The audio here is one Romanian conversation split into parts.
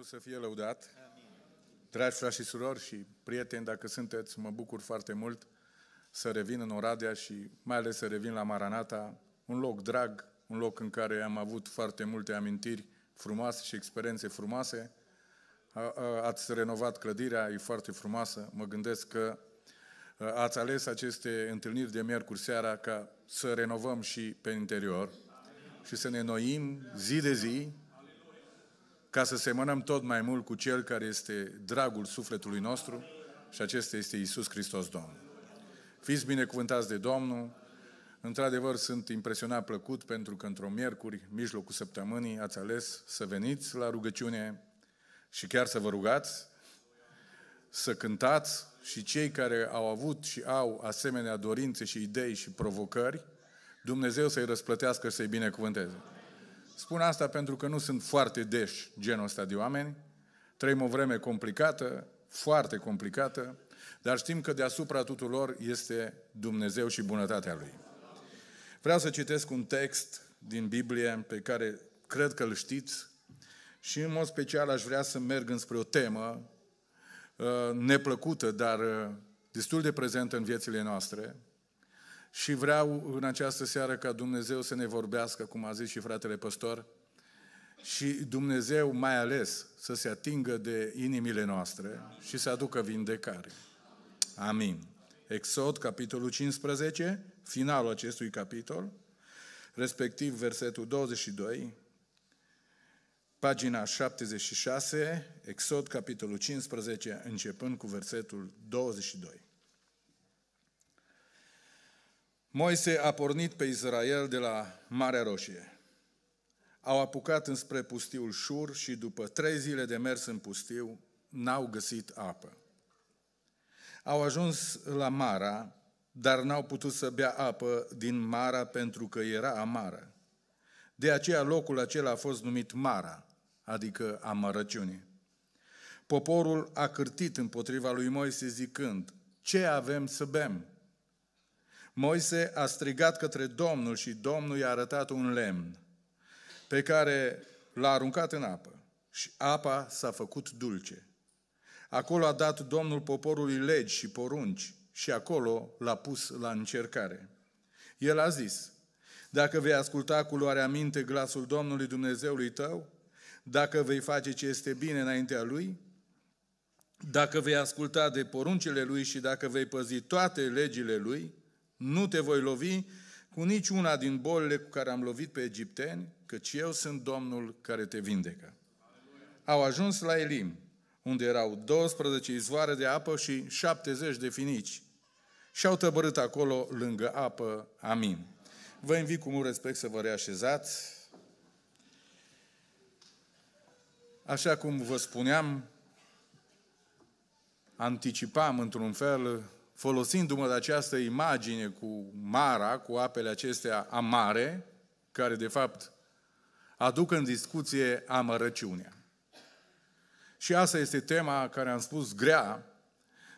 Domnul să fie lăudat. Amin. Dragi frați și surori și prieteni, dacă sunteți, mă bucur foarte mult să revin în Oradea și mai ales să revin la Maranata, un loc drag, un loc în care am avut foarte multe amintiri frumoase și experiențe frumoase. Ați renovat clădirea, e foarte frumoasă. Mă gândesc că ați ales aceste întâlniri de miercuri seara ca să renovăm și pe interior și să ne noim zi de zi ca să semănăm tot mai mult cu Cel care este dragul sufletului nostru și acesta este Iisus Hristos Domnul. Fiți binecuvântați de Domnul. Într-adevăr, sunt impresionat plăcut pentru că într-o miercuri, mijlocul săptămânii, ați ales să veniți la rugăciune și chiar să vă rugați, să cântați și cei care au avut și au asemenea dorințe și idei și provocări, Dumnezeu să-i răsplătească și să-i binecuvânteze. Spun asta pentru că nu sunt foarte deși genul ăsta de oameni. Trăim o vreme complicată, foarte complicată, dar știm că deasupra tuturor este Dumnezeu și bunătatea Lui. Vreau să citesc un text din Biblie pe care cred că îl știți și în mod special aș vrea să merg înspre o temă neplăcută, dar destul de prezentă în viețile noastre. Și vreau în această seară ca Dumnezeu să ne vorbească, cum a zis și fratele păstor, și Dumnezeu mai ales să se atingă de inimile noastre și să aducă vindecare. Amin. Exod, capitolul 15, finalul acestui capitol, respectiv versetul 22, pagina 76, Exod, capitolul 15, începând cu versetul 22. Moise a pornit pe Israel de la Marea Roșie. Au apucat înspre pustiul Șur și după 3 zile de mers în pustiu, n-au găsit apă. Au ajuns la Mara, dar n-au putut să bea apă din Mara pentru că era amară. De aceea locul acela a fost numit Mara, adică Amărăciune. Poporul a cârtit împotriva lui Moise zicând, ce avem să bem? Moise a strigat către Domnul și Domnul i-a arătat un lemn pe care l-a aruncat în apă și apa s-a făcut dulce. Acolo a dat Domnul poporului legi și porunci și acolo l-a pus la încercare. El a zis, dacă vei asculta cu luare aminte glasul Domnului Dumnezeului tău, dacă vei face ce este bine înaintea Lui, dacă vei asculta de poruncile Lui și dacă vei păzi toate legile Lui, nu te voi lovi cu niciuna din bolile cu care am lovit pe egipteni, căci eu sunt Domnul care te vindecă. Au ajuns la Elim, unde erau 12 izvoare de apă și 70 de finici. Și-au tăbărât acolo lângă apă. Amin. Vă invit cu mult respect să vă reașezați. Așa cum vă spuneam, anticipam într-un fel, folosindu-mă de această imagine cu Mara, cu apele acestea amare, care de fapt aduc în discuție amărăciunea. Și asta este tema care am spus grea,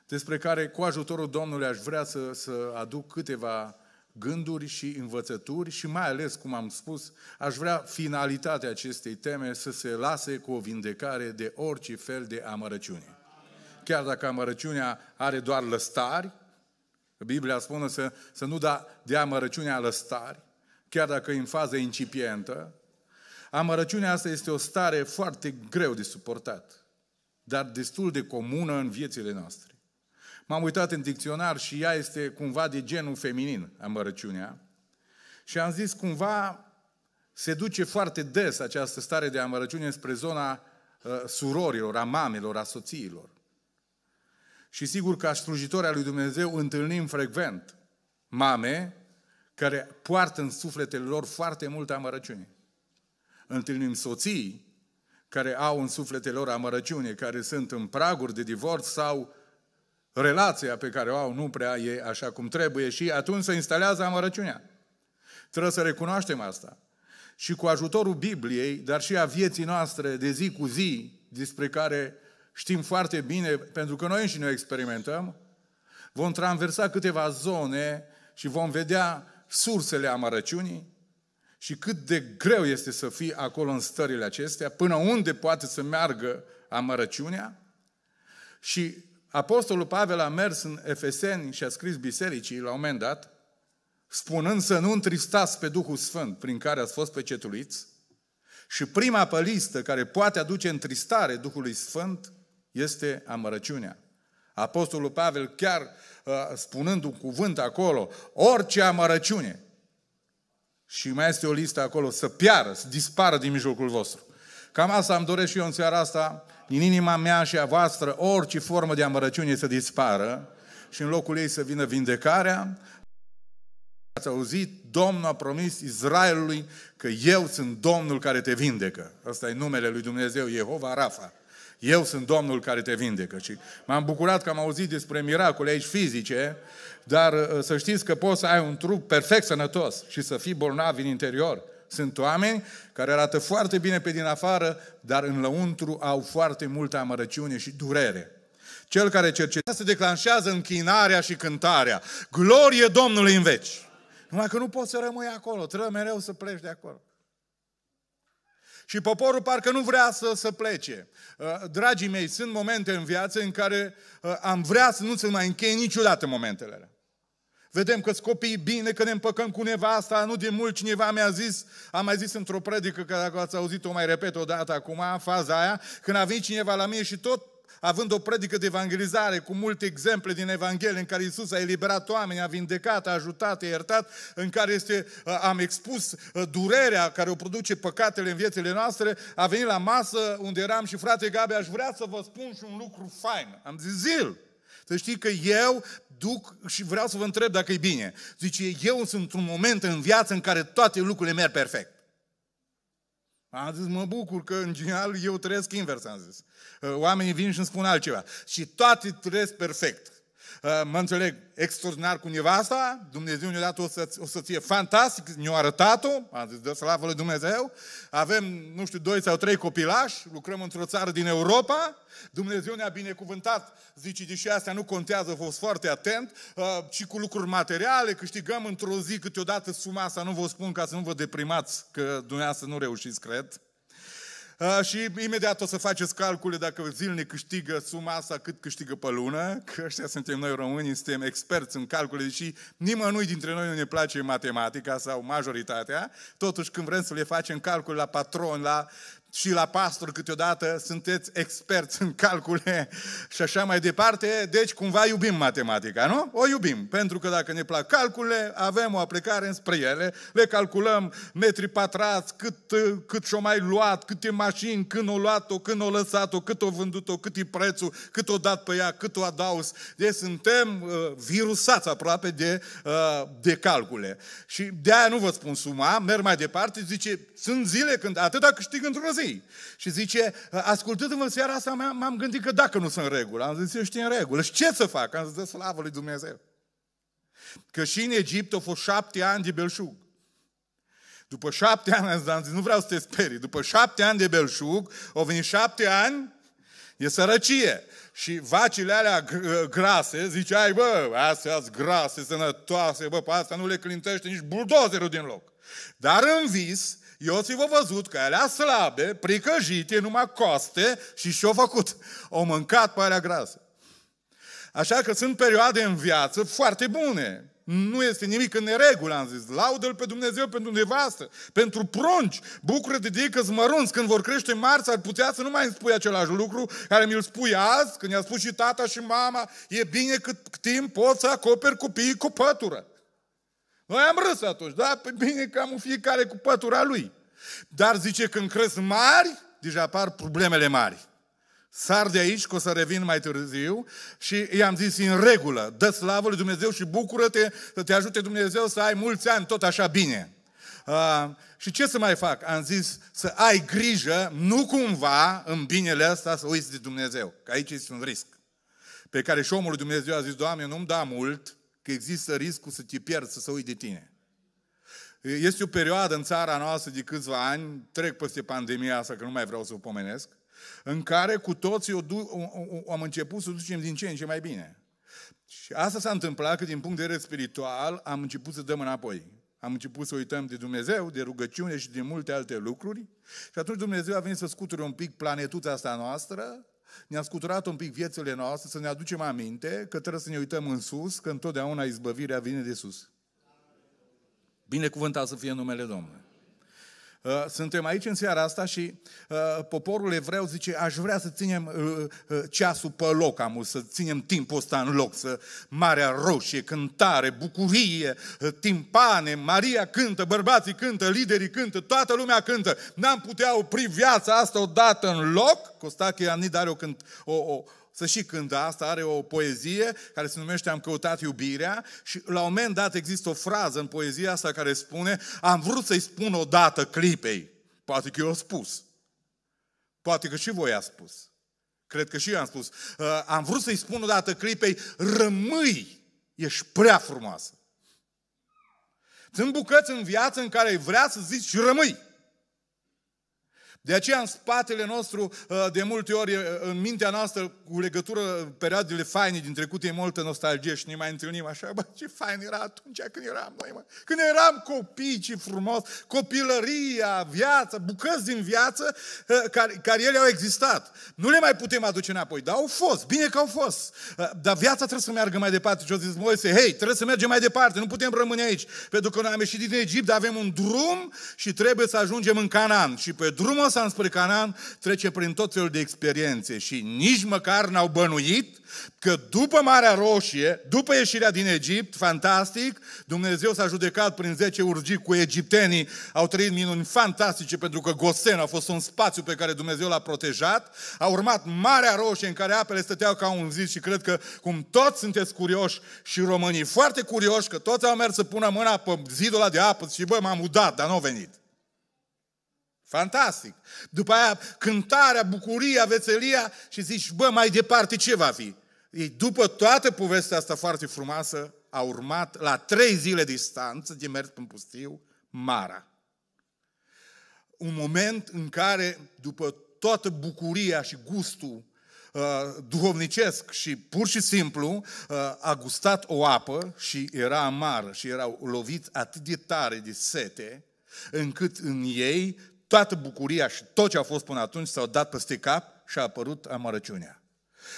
despre care cu ajutorul Domnului aș vrea să aduc câteva gânduri și învățături și mai ales, cum am spus, aș vrea finalitatea acestei teme să se lase cu o vindecare de orice fel de amărăciune. Chiar dacă amărăciunea are doar lăstari, Biblia spune să nu da de amărăciunea lăstari, chiar dacă e în fază incipientă, amărăciunea asta este o stare foarte greu de suportat, dar destul de comună în viețile noastre. M-am uitat în dicționar și ea este cumva de genul feminin, amărăciunea, și am zis cumva se duce foarte des această stare de amărăciune spre zona surorilor, a mamelor, a soțiilor. Și sigur că ca slujitori al lui Dumnezeu întâlnim frecvent mame care poartă în sufletele lor foarte multă amărăciune. Întâlnim soții care au în sufletele lor amărăciune, care sunt în praguri de divorț sau relația pe care o au nu prea e așa cum trebuie și atunci se instalează amărăciunea. Trebuie să recunoaștem asta. Și cu ajutorul Bibliei, dar și a vieții noastre de zi cu zi, despre care știm foarte bine, pentru că noi înșine o experimentăm, vom traversa câteva zone și vom vedea sursele amărăciunii și cât de greu este să fii acolo în stările acestea, până unde poate să meargă amărăciunea. Și Apostolul Pavel a mers în Efeseni și a scris bisericii la un moment dat, spunând să nu întristați pe Duhul Sfânt prin care ați fost pecetuliți, și prima pe listă care poate aduce întristare Duhului Sfânt este amărăciunea. Apostolul Pavel chiar spunând un cuvânt acolo, orice amărăciune, și mai este o listă acolo, să piară, să dispară din mijlocul vostru. Cam asta îmi doresc și eu în seara asta, din inima mea și a voastră, orice formă de amărăciune să dispară și în locul ei să vină vindecarea. Ați auzit, Domnul a promis Israelului că eu sunt Domnul care te vindecă. Asta e numele lui Dumnezeu, Jehova Rafa. Eu sunt Domnul care te vindecă. Și m-am bucurat că am auzit despre miracole aici fizice, dar să știți că poți să ai un trup perfect sănătos și să fii bolnav în interior. Sunt oameni care arată foarte bine pe din afară, dar în lăuntru au foarte multă amărăciune și durere. Cel care cercetează se declanșează închinarea și cântarea. Glorie Domnului în veci! Numai că nu poți să rămâi acolo, trebuie mereu să pleci de acolo. Și poporul parcă nu vrea să plece. Dragii mei, sunt momente în viață în care am vrea să nu se mai încheie niciodată momentele alea. Vedem că-s copiii bine, că ne împăcăm cu nevasta. Nu de mult cineva mi-a zis, am mai zis într-o predică, că dacă ați auzit-o mai repet o dată acum, faza aia, când a venit cineva la mine și tot având o predică de evangelizare cu multe exemple din Evanghelie în care Iisus a eliberat oameni, a vindecat, a ajutat, a iertat, în care este, am expus durerea care o produce păcatele în viețile noastre, a venit la masă unde eram și frate Gabi, aș vrea să vă spun și un lucru fain. Am zis, zil! Să știi că eu duc și vreau să vă întreb dacă e bine. Zice, eu sunt într-un moment în viață în care toate lucrurile merg perfect. Am zis, mă bucur că în general eu trăiesc invers, am zis. Oamenii vin și îmi spun altceva. Și toate trăiesc perfect. Mă înțeleg extraordinar cu nevasta, Dumnezeu ne-a dat o soție fantastică, ne-a arătat-o, am zis, de slavă lui Dumnezeu, avem, nu știu, 2 sau 3 copilași, lucrăm într-o țară din Europa, Dumnezeu ne-a binecuvântat, zice, deși astea nu contează, a fost foarte atent, și cu lucruri materiale, câștigăm într-o zi câteodată suma asta, nu vă spun ca să nu vă deprimați, că dumneavoastră nu reușiți, cred. Și imediat o să faceți calcule dacă zilnic câștigă suma asta, cât câștigă pe lună, că ăștia suntem noi românii, suntem experți în calcule, deși nimănui dintre noi nu ne place matematica sau majoritatea, totuși când vrem să le facem calcule la patron, și la pastor câteodată, sunteți experți în calcule și așa mai departe, deci cumva iubim matematica, nu? O iubim, pentru că dacă ne plac calcule, avem o aplicare înspre ele, le calculăm metri pătrați, cât și-o mai luat, câte mașini, când o luat-o, când o lăsat-o, cât o vândut-o, cât e prețul, cât o dat pe ea, cât o adaus. Deci suntem virusați aproape de calcule. Și de-aia nu vă spun suma, merg mai departe, zice, sunt zile când atâta câștig într-o zi. Și zice, ascultându-mă seara asta, m-am gândit că dacă nu sunt în regulă. Am zis, eu știu în regulă. Și ce să fac? Am zis, de slavă lui Dumnezeu. Că și în Egipt au fost 7 ani de belșug. După 7 ani, am zis, nu vreau să te sperii. După 7 ani de belșug, au venit 7 ani de sărăcie. Și vacile alea grase, ziceai, bă, astea-s grase, sănătoase, bă, pe astea nu le clintește nici buldozerul din loc. Dar în vis, Iosif a văzut că alea slabe, pricăjite, numai coste și și-o făcut. O mâncat pe alea grasă. Așa că sunt perioade în viață foarte bune. Nu este nimic în neregulă, am zis. Laudă-L pe Dumnezeu pentru nevastă, pentru prunci. Bucură-te de ei că-s mărunți. Când vor crește mari, s-ar putea să nu mai îmi spui același lucru care mi-l spui azi, când i-a spus și tata și mama, e bine cât timp poți să acoperi copiii cu pătură. Noi am râs atunci, da? Păi bine că am fiecare cu pătura lui. Dar zice, când cresc mari, deja apar problemele mari. Sar de aici, că o să revin mai târziu, și i-am zis, în regulă, dă slavă lui Dumnezeu și bucură-te să te ajute Dumnezeu să ai mulți ani tot așa bine. Și ce să mai fac? Am zis, să ai grijă, nu cumva, în binele ăsta, să uiți de Dumnezeu. Că aici este un risc. Pe care și omul lui Dumnezeu a zis, Doamne, nu-mi da mult, că există riscul să te pierzi, să se uiți de tine. Este o perioadă în țara noastră de câțiva ani, trec peste pandemia asta, că nu mai vreau să o pomenesc, în care cu toții am început să o ducem din ce în ce mai bine. Și asta s-a întâmplat că din punct de vedere spiritual am început să dăm înapoi. Am început să uităm de Dumnezeu, de rugăciune și de multe alte lucruri. Și atunci Dumnezeu a venit să scuture un pic planetuța asta noastră, ne-a scuturat un pic viețile noastre, să ne aducem aminte că trebuie să ne uităm în sus, că întotdeauna izbăvirea vine de sus. Binecuvântat să fie numele Domnului. Suntem aici în seara asta și poporul evreu zice, aș vrea să ținem ceasul pe loc, să ținem timpul ăsta în loc, să Marea Roșie, cântare, bucurie, timpane, Maria cântă, bărbații cântă, liderii cântă, toată lumea cântă. N-am putea opri viața asta odată în loc? Costache Anida are să și cântă asta, are o poezie care se numește Am căutat iubirea și la un moment dat există o frază în poezia asta care spune am vrut să-i spun odată clipei. Poate că eu am spus. Poate că și voi ați spus. Cred că și eu am spus. Am vrut să-i spun odată clipei, rămâi, ești prea frumoasă. Sunt bucăți în viață în care vrea să zici și rămâi. De aceea în spatele nostru, de multe ori, în mintea noastră, cu legătură perioadele faine din trecut, e multă nostalgie și ne mai întâlnim așa, bă, ce fain era atunci când eram noi, mă. Când eram copii, ce frumos, copilăria, viața, bucăți din viață, care ele au existat. Nu le mai putem aduce înapoi, dar au fost, bine că au fost. Dar viața trebuie să meargă mai departe. Și au zis, Moise, hei, trebuie să mergem mai departe, nu putem rămâne aici. Pentru că noi am ieșit din Egipt, avem un drum și trebuie să ajungem în Canaan. Și pe drumul ăsta înspre Canaan trece prin tot felul de experiențe și nici măcar n-au bănuit că după Marea Roșie, după ieșirea din Egipt, fantastic, Dumnezeu s-a judecat prin 10 urgii cu egiptenii, au trăit minuni fantastice pentru că Gosen a fost un spațiu pe care Dumnezeu l-a protejat, a urmat Marea Roșie în care apele stăteau ca un zid și cred că cum toți sunteți curioși și românii foarte curioși că toți au mers să pună mâna pe zidul ăla de apă și bă, m-am udat, dar n-au venit. Fantastic! După aia cântarea, bucuria, veselia și zici, bă, mai departe ce va fi? Ei, după toată povestea asta foarte frumoasă, a urmat la 3 zile distanță de mers în pustiu, Mara. Un moment în care, după toată bucuria și gustul duhovnicesc și pur și simplu a gustat o apă și era amară și erau loviți atât de tare de sete, încât în ei toată bucuria și tot ce a fost până atunci s-au dat peste cap și a apărut amărăciunea.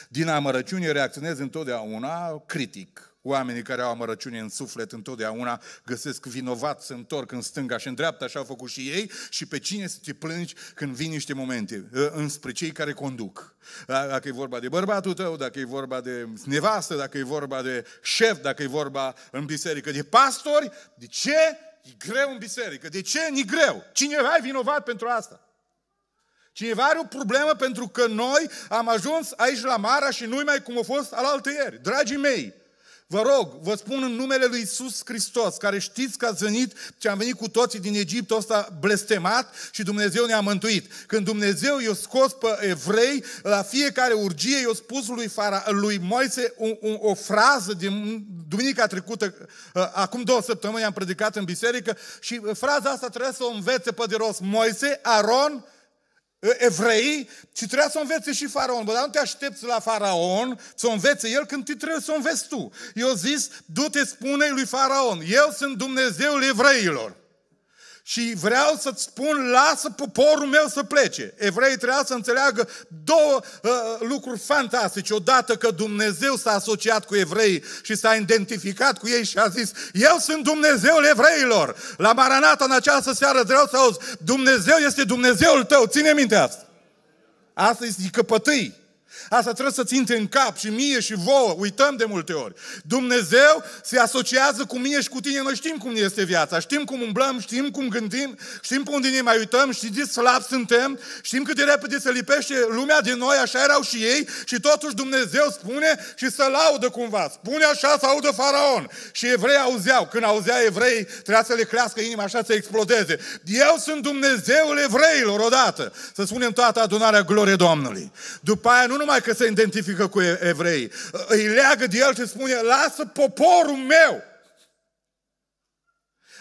Din amărăciune reacționez întotdeauna critic. Oamenii care au amărăciune în suflet întotdeauna găsesc vinovat, se întorc în stânga și în dreapta, așa au făcut și ei și pe cine să te plângi când vin niște momente, înspre cei care conduc. Dacă e vorba de bărbatul tău, dacă e vorba de nevastă, dacă e vorba de șef, dacă e vorba în biserică de pastori, de ce? E greu în biserică. De ce? Nu-i greu. Cineva e vinovat pentru asta. Cineva are o problemă pentru că noi am ajuns aici la Mara și nu-i mai cum a fost alaltăieri. Dragii mei, vă rog, vă spun în numele lui Iisus Hristos, care știți că ați venit și am venit cu toții din Egiptul ăsta blestemat și Dumnezeu ne-a mântuit. Când Dumnezeu i-a scos pe evrei, la fiecare urgie i-a spus lui Moise o frază din duminica trecută, acum 2 săptămâni am predicat în biserică și fraza asta trebuie să o învețe pe de rost Moise, Aron, evrei și trebuia să o învețe și Faraon. Bă, dar nu te aștepți la Faraon să o învețe el când trebuie să o înveți tu. Eu zis, du-te, spune lui Faraon, eu sunt Dumnezeul evreilor și vreau să-ți spun, lasă poporul meu să plece. Evreii trebuia să înțeleagă 2 lucruri fantastice. Odată că Dumnezeu s-a asociat cu evreii și s-a identificat cu ei și a zis, eu sunt Dumnezeul evreilor. La Maranata în această seară vreau să auzi, Dumnezeu este Dumnezeul tău, ține minte asta. Asta este căpătâi. Asta trebuie să-ți intre în cap și mie și vouă, uităm de multe ori. Dumnezeu se asociază cu mine și cu tine, noi știm cum este viața, știm cum umblăm, știm cum gândim, știm pe unde ne mai uităm, știm de slabi suntem, știm cât de repede se lipește lumea de noi, așa erau și ei și totuși Dumnezeu spune și se laudă cumva, spune așa să audă Faraon. Și evrei auzeau, când auzea evrei trebuia să le crească inima, așa să explodeze. Eu sunt Dumnezeul evreilor odată, să spunem toată adunarea glorie Domnului. După aia nu numai că se identifică cu evrei, îi leagă de el și spune, lasă poporul meu.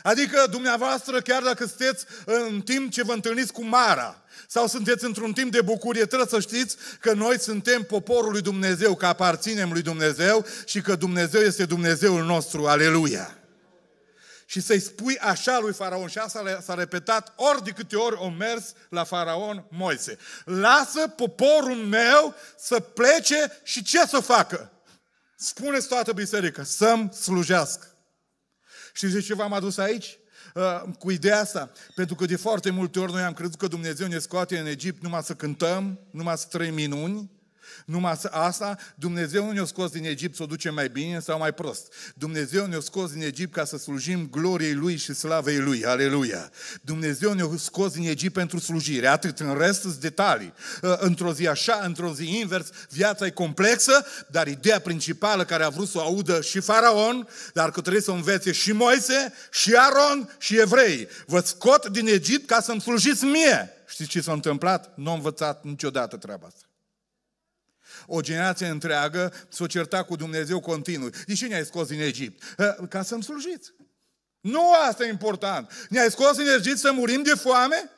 Adică dumneavoastră, chiar dacă sunteți în timp ce vă întâlniți cu Mara, sau sunteți într-un timp de bucurie, trebuie să știți că noi suntem poporul lui Dumnezeu, că aparținem lui Dumnezeu și că Dumnezeu este Dumnezeul nostru, aleluia. și să-i spui așa lui Faraon. Și asta s-a repetat ori de câte ori au mers la Faraon Moise. Lasă poporul meu să plece și ce să facă? Spuneți toată biserica, să-mi slujească. Știți de ce v-am adus aici? Cu ideea asta. Pentru că de foarte multe ori noi am crezut că Dumnezeu ne scoate în Egipt numai să cântăm, numai să trăim minuni, numai asta. Dumnezeu nu ne-a scos din Egipt să o ducem mai bine sau mai prost. Dumnezeu ne-a scos din Egipt ca să slujim gloriei Lui și slavei Lui. Aleluia! Dumnezeu ne-a scos din Egipt pentru slujire. Atât, în rest sunt detalii. Într-o zi așa, într-o zi invers, viața e complexă, dar ideea principală care a vrut să o audă și Faraon, dar că trebuie să învețe și Moise, și Aron, și evrei. Vă scot din Egipt ca să-mi slujiți mie. Știți ce s-a întâmplat? Nu am învățat niciodată treaba asta. O generație întreagă s-o certa cu Dumnezeu continuu. De ce ne-ai scos din Egipt? Ca să-mi slujiți. Nu asta e important. Ne-ai scos din Egipt să murim de foame?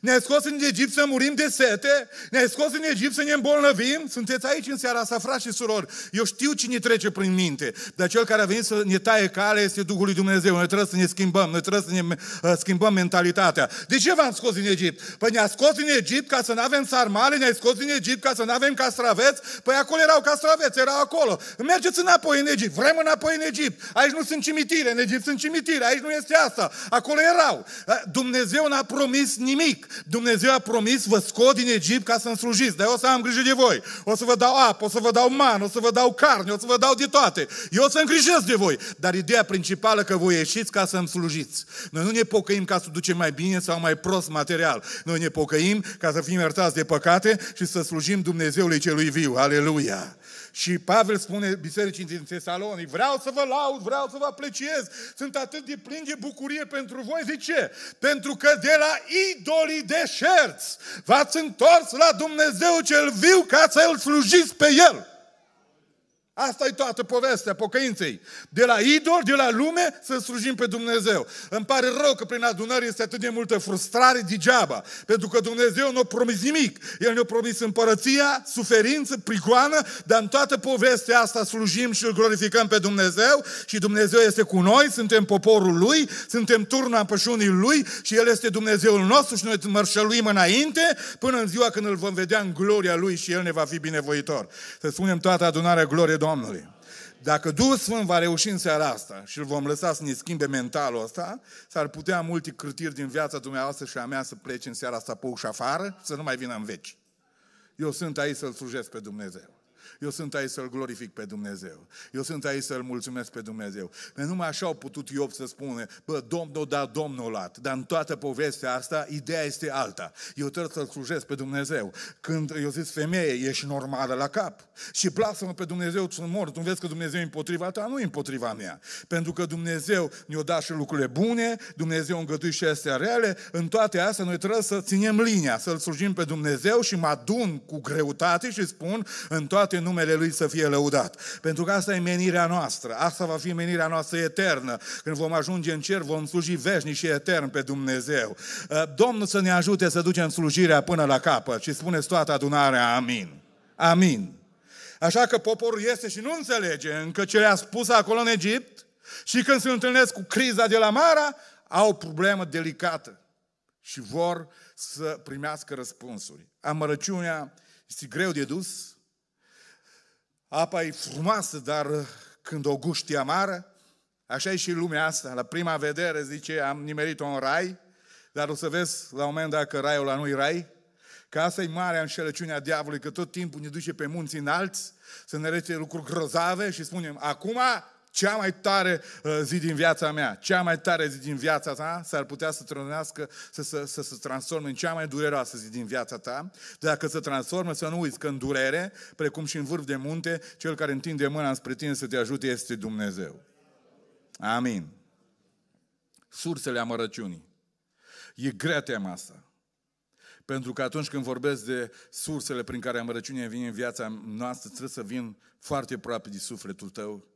Ne-ai scos din Egipt să murim de sete? Ne-ai scos din Egipt să ne îmbolnăvim? Sunteți aici în seara asta, frați și surori. Eu știu cine trece prin minte, dar cel care a venit să ne taie calea este Duhul lui Dumnezeu. Noi trebuie să ne schimbăm, noi trebuie să ne schimbăm mentalitatea. De ce v-am scos din Egipt? Păi ne-a scos din Egipt ca să nu avem sarmale, ne-a scos din Egipt ca să nu avem castraveți. Păi acolo erau castraveți, erau acolo. Mergeți înapoi în Egipt, vrem înapoi în Egipt. Aici nu sunt cimitire, în Egipt sunt cimitire, aici nu este asta. Acolo erau. Dumnezeu n-a promis nimic. Dumnezeu a promis, vă scot din Egipt ca să-mi slujiți, dar eu o să am grijă de voi. O să vă dau apă, o să vă dau mană, o să vă dau carne, o să vă dau de toate. Eu o să îngrijesc de voi. Dar ideea principală că voi ieșiți ca să-mi slujiți. Noi nu ne pocăim ca să ducem mai bine sau mai prost material. Noi ne pocăim ca să fim iertați de păcate și să slujim Dumnezeului celui viu. Aleluia! Și Pavel spune bisericii din Tesalonic, vreau să vă laud, vreau să vă apreciez, sunt atât de plin de bucurie pentru voi, zice, pentru că de la idolii de șerți v-ați întors la Dumnezeu cel viu ca să îl slujiți pe El. Asta e toată povestea pocăinței. De la idol, de la lume, să slujim pe Dumnezeu. Îmi pare rău că prin adunare este atât de multă frustrare degeaba, pentru că Dumnezeu nu a promis nimic. El ne-a promis împărăția, suferință, prigoană, dar în toată povestea asta slujim și îl glorificăm pe Dumnezeu și Dumnezeu este cu noi, suntem poporul Lui, suntem turna pășunii Lui și El este Dumnezeul nostru și noi mărșăluim înainte până în ziua când îl vom vedea în gloria Lui și El ne va fi binevoitor. Să spunem toată adunarea glorie Domnului. Dacă Duhul Sfânt va reuși în seara asta și îl vom lăsa să ne schimbe mentalul ăsta, s-ar putea multe cârtiri din viața dumneavoastră și a mea să plece în seara asta pe ușa afară, să nu mai vină în veci. Eu sunt aici să-L slujesc pe Dumnezeu. Eu sunt aici să-L glorific pe Dumnezeu. Eu sunt aici să-L mulțumesc pe Dumnezeu. Pentru numai așa au putut Iob să spune, bă, Domnul da, Domnul luat. Dar în toată povestea asta, ideea este alta. Eu trebuie să-L slujesc pe Dumnezeu. Când eu zic, femeie, ești normală la cap. Și plasă-mă pe Dumnezeu, sunt mort. Tu vezi că Dumnezeu e împotriva ta, nu e împotriva mea. Pentru că Dumnezeu ne-o da și lucrurile bune, Dumnezeu îngădui și astea reale. În toate astea, noi trebuie să ținem linia, să-L slujim pe Dumnezeu și mă adun cu greutate și spun, în toate numele Lui să fie lăudat. Pentru că asta e menirea noastră. Asta va fi menirea noastră eternă. Când vom ajunge în cer, vom sluji veșnic și etern pe Dumnezeu. Domnul să ne ajute să ducem slujirea până la capăt. Și spuneți toată adunarea, amin. Amin. Așa că poporul este și nu înțelege încă ce le-a spus acolo în Egipt și când se întâlnesc cu criza de la Mara, au o problemă delicată și vor să primească răspunsuri. Amărăciunea este greu de dus. Apa e frumoasă, dar când o guști e amară, așa e și lumea asta. La prima vedere zice, am nimerit-o în rai, dar o să vezi la un moment dacă raiul ăla nu-i rai, că asta e marea înșelăciune a diavolului, că tot timpul ne duce pe munți înalți să ne arate lucruri grozave și spunem, acum cea mai tare zi din viața mea, cea mai tare zi din viața ta s-ar putea să trănească, să se transforme în cea mai dureroasă zi din viața ta. Dacă se transformă, să nu uiți că în durere, precum și în vârf de munte, cel care întinde mâna înspre tine să te ajute este Dumnezeu. Amin. Sursele amărăciunii. E grea tema asta. Pentru că atunci când vorbesc de sursele prin care amărăciunea vine în viața noastră, trebuie să vin foarte aproape de sufletul tău.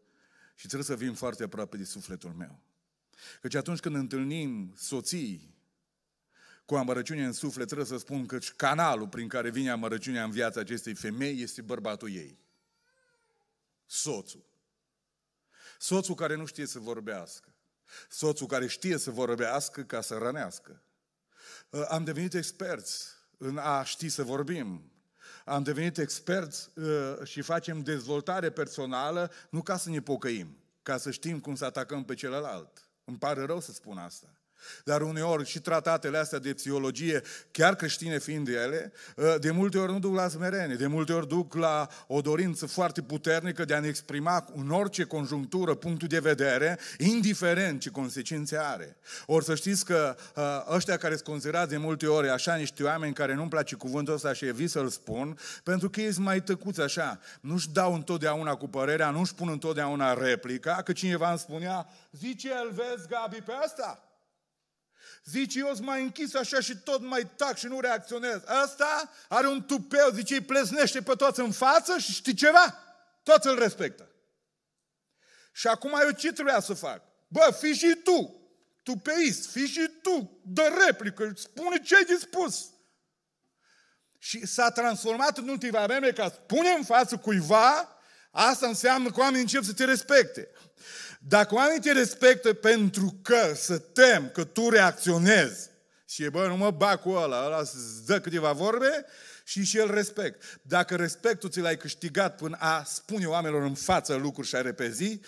Și trebuie să vin foarte aproape de sufletul meu. Căci atunci când întâlnim soții cu amărăciune în suflet, trebuie să spun că canalul prin care vine amărăciunea în viața acestei femei este bărbatul ei. Soțul. Soțul care nu știe să vorbească. Soțul care știe să vorbească ca să rănească. Am devenit experți în a ști să vorbim. Am devenit experți și facem dezvoltare personală, nu ca să ne pocăim, ca să știm cum să atacăm pe celălalt. Îmi pare rău să spun asta. Dar uneori și tratatele astea de psihologie, chiar creștine fiind ele, de multe ori nu duc la smerenie, de multe ori duc la o dorință foarte puternică de a ne exprima în orice conjunctură punctul de vedere, indiferent ce consecințe are. Ori să știți că ăștia care se considerați de multe ori așa niște oameni care nu-mi place cuvântul ăsta și evit să-l spun, pentru că ei sunt mai tăcuți așa, nu-și dau întotdeauna cu părerea, nu-și pun întotdeauna replica, că cineva îmi spunea, zice el, vezi Gabi pe asta? Zice, eu-s mai închis așa și tot mai tac și nu reacționez. Ăsta are un tupeu, zice, îi plesnește pe toți în față și știi ceva? Toți îl respectă. Și acum eu ce trebuia să fac? Bă, fii și tu, tupeist, fii și tu, dă replică, spune ce ai de spus. Și s-a transformat în ultima vreme ca spune în față cuiva, asta înseamnă că oamenii încep să te respecte. Dacă oamenii te respectă pentru că se tem că tu reacționezi și bă, nu mă bag cu ăla, ăla îți dă câteva vorbe și el respect. Dacă respectul ți l-ai câștigat până a spune oamenilor în față lucruri și a repezi,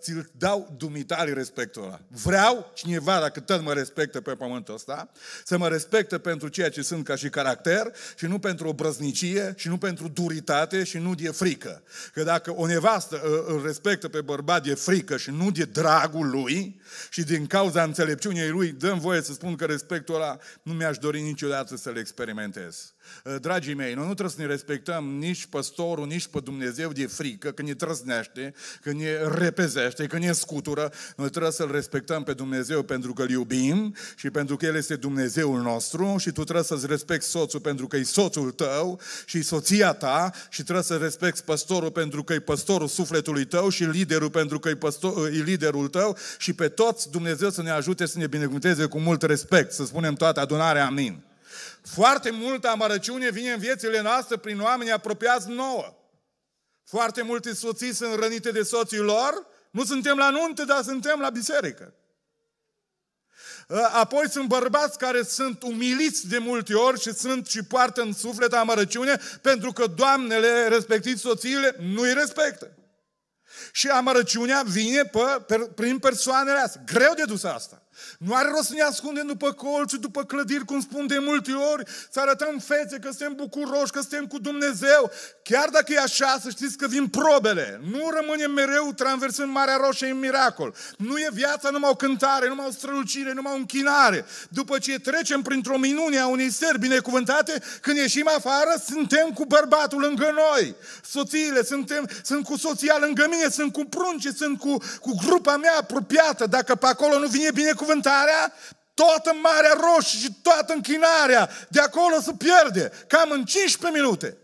ți-l dau dumitare respectul ăla. Vreau cineva, dacă tot mă respectă pe pământul ăsta, să mă respectă pentru ceea ce sunt ca și caracter și nu pentru obrăznicie și nu pentru duritate și nu de frică. Că dacă o nevastă îl respectă pe bărbat de frică și nu de dragul lui și din cauza înțelepciunii lui, dă-mi voie să spun că respectul ăla nu mi-aș dori niciodată să-l experimentez. Dragii mei, noi nu trebuie să ne respectăm nici păstorul, nici pe Dumnezeu de frică, că ne trăsnește, că ne repezește, că ne scutură. Noi trebuie să-L respectăm pe Dumnezeu pentru că-L iubim și pentru că El este Dumnezeul nostru și tu trebuie să-ți respecti soțul pentru că e soțul tău și soția ta și trebuie să respecti păstorul pentru că e păstorul sufletului tău și liderul pentru că e liderul tău și pe toți Dumnezeu să ne ajute să ne binecuvânteze cu mult respect, să spunem toată adunarea, amin. Foarte multă amărăciune vine în viețile noastre prin oameni apropiați nouă. Foarte multe soții sunt rănite de soții lor. Nu suntem la nuntă, dar suntem la biserică. Apoi sunt bărbați care sunt umiliți de multe ori și sunt și poartă în suflet amărăciune pentru că doamnele, respectiv soțiile, nu îi respectă. Și amărăciunea vine prin persoanele astea. Greu de dus asta. Nu are rost să ne ascundem după colți, după clădiri, cum spun de multe ori, să arătăm fețe că suntem bucuroși, că suntem cu Dumnezeu. Chiar dacă e așa, să știți că vin probele. Nu rămânem mereu traversând Marea Roșie în miracol. Nu e viața numai o cântare, numai o strălucire, numai o închinare. După ce trecem printr-o minune a unei seri binecuvântate, când ieșim afară, suntem cu bărbatul lângă noi. Soțiile, sunt cu soția lângă mine, sunt cu prunci, sunt cu grupa mea apropiată. Dacă pe acolo nu vine binecuvântarea, toată Marea Roșie și toată închinarea de acolo se pierde, cam în 15 minute.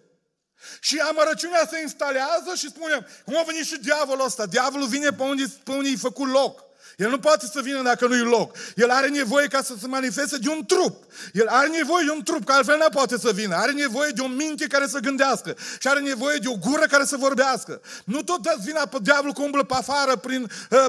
Și amărăciunea se instalează și spunem, cum a venit și diavolul ăsta? Diavolul vine pe unde i-a făcut loc. El nu poate să vină dacă nu-i loc. El are nevoie ca să se manifeste de un trup. El are nevoie de un trup, că altfel nu poate să vină. Are nevoie de o minte care să gândească. Și are nevoie de o gură care să vorbească. Nu tot dați vina pe diavolul că umblă pe afară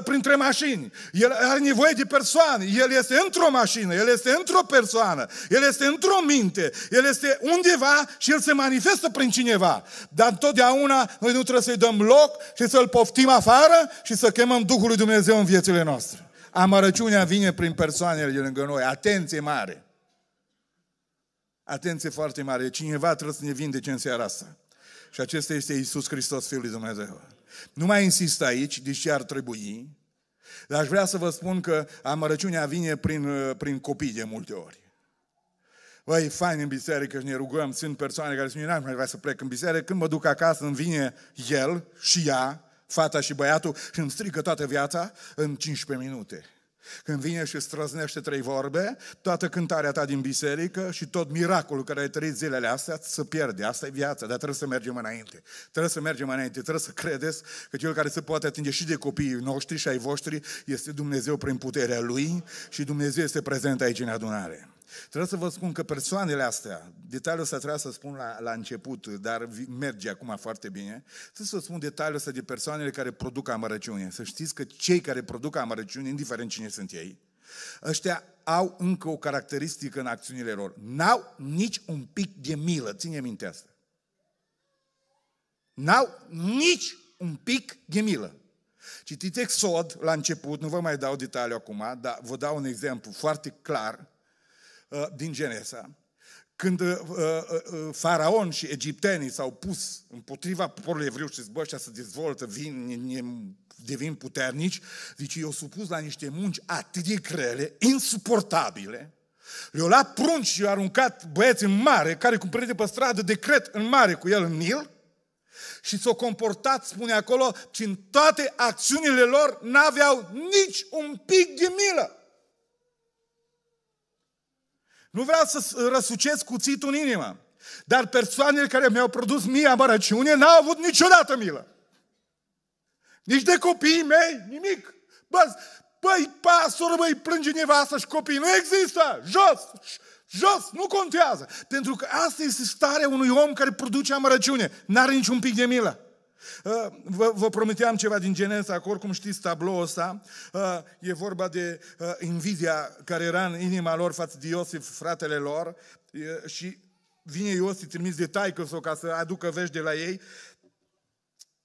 printre mașini. El are nevoie de persoane. El este într-o mașină, el este într-o persoană, el este într-o minte, el este undeva și el se manifestă prin cineva. Dar întotdeauna noi nu trebuie să-i dăm loc și să-l poftim afară și să chemăm Duhul lui Dumnezeu în viețile noastre. Amărăciunea vine prin persoanele de lângă noi. Atenție mare! Atenție foarte mare! Cineva trebuie să ne vindece în seara asta. Și acesta este Iisus Hristos, Fiul lui Dumnezeu. Nu mai insist aici, deși ar trebui, dar aș vrea să vă spun că amărăciunea vine prin copii de multe ori. Băi, e fain în biserică și ne rugăm, sunt persoane care spun, n-am mai vrea să plec în biserică, când mă duc acasă îmi vine el și ea, fata și băiatul, și îmi strică toată viața în 15 minute. Când vine și străznește 3 vorbe, toată cântarea ta din biserică și tot miracolul care ai trăit zilele astea se pierde. Asta e viața, dar trebuie să mergem înainte. Trebuie să mergem înainte, trebuie să credeți că cel care se poate atinge și de copiii noștri și ai voștri este Dumnezeu prin puterea Lui și Dumnezeu este prezent aici în adunare. Trebuie să vă spun că persoanele astea, detaliul ăsta trebuia să spun la început, dar merge acum foarte bine, trebuie să spun detaliul ăsta de persoanele care produc amărăciune. Să știți că cei care produc amărăciune, indiferent cine sunt ei, ăștia au încă o caracteristică în acțiunile lor. N-au nici un pic de milă, ține minte asta. N-au nici un pic de milă. Citiți Exod la început, nu vă mai dau detaliu acum, dar vă dau un exemplu foarte clar din Genesa. Când Faraon și egiptenii s-au pus împotriva poporului evreu și zbă, ăștia se dezvoltă, devin puternici, zice, i-au supus la niște munci atât de grele, insuportabile, le-au luat prunci și i-au aruncat băieți în mare, care cu prinde pe stradă, decret în mare cu el în Nil, și s-au comportat, spune acolo, ci în toate acțiunile lor n-aveau nici un pic de milă. Nu vreau să răsucesc cuțitul în inimă, dar persoanele care mi-au produs mie amărăciune n-au avut niciodată milă. Nici de copiii mei, nimic. Băi, pasură, băi, plânge nevastă și copiii. Nu există! Jos! Jos! Nu contează! Pentru că asta este starea unui om care produce amărăciune. N-are niciun pic de milă. Vă promiteam ceva din Genesa, că oricum știți tabloul ăsta, e vorba de invidia care era în inima lor față de Iosif, fratele lor, și vine Iosif trimis de taică-său ca să aducă vești de la ei.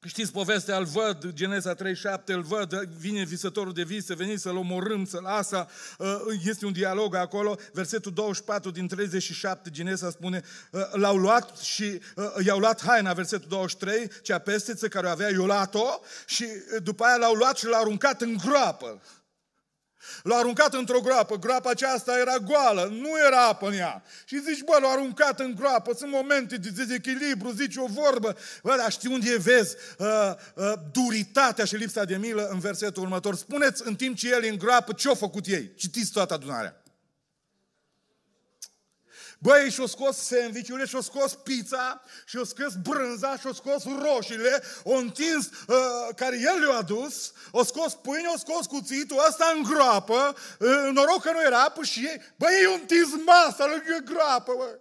Știți povestea, îl văd, Genesa 37, îl văd, vine visătorul de vise, veniți să-l omorâm, să-l asa, este un dialog acolo, versetul 24 din 37, Genesa spune, l-au luat și i-au luat haina, versetul 23, cea pesteță care o avea, i-au luat-o și după aia l-au luat și l-au aruncat în groapă. L-a aruncat într-o groapă, groapa aceasta era goală, nu era apă în ea. Și zici, bă, l-a aruncat în groapă, sunt momente de dezechilibru, zici o vorbă. Bă, dar știi unde vezi duritatea și lipsa de milă în versetul următor. Spuneți, în timp ce el e în groapă, ce-au făcut ei? Citiți toată adunarea. Bă, ei și-au scos sandwich-urile, și-au scos pizza, și-au scos brânza, și-au scos roșiile, au întins, care el le-a adus, au scos pâine, au scos cuțitul, ăsta în groapă, noroc că nu era apă și ei, bă, ei au întins masa lângă groapă, bă.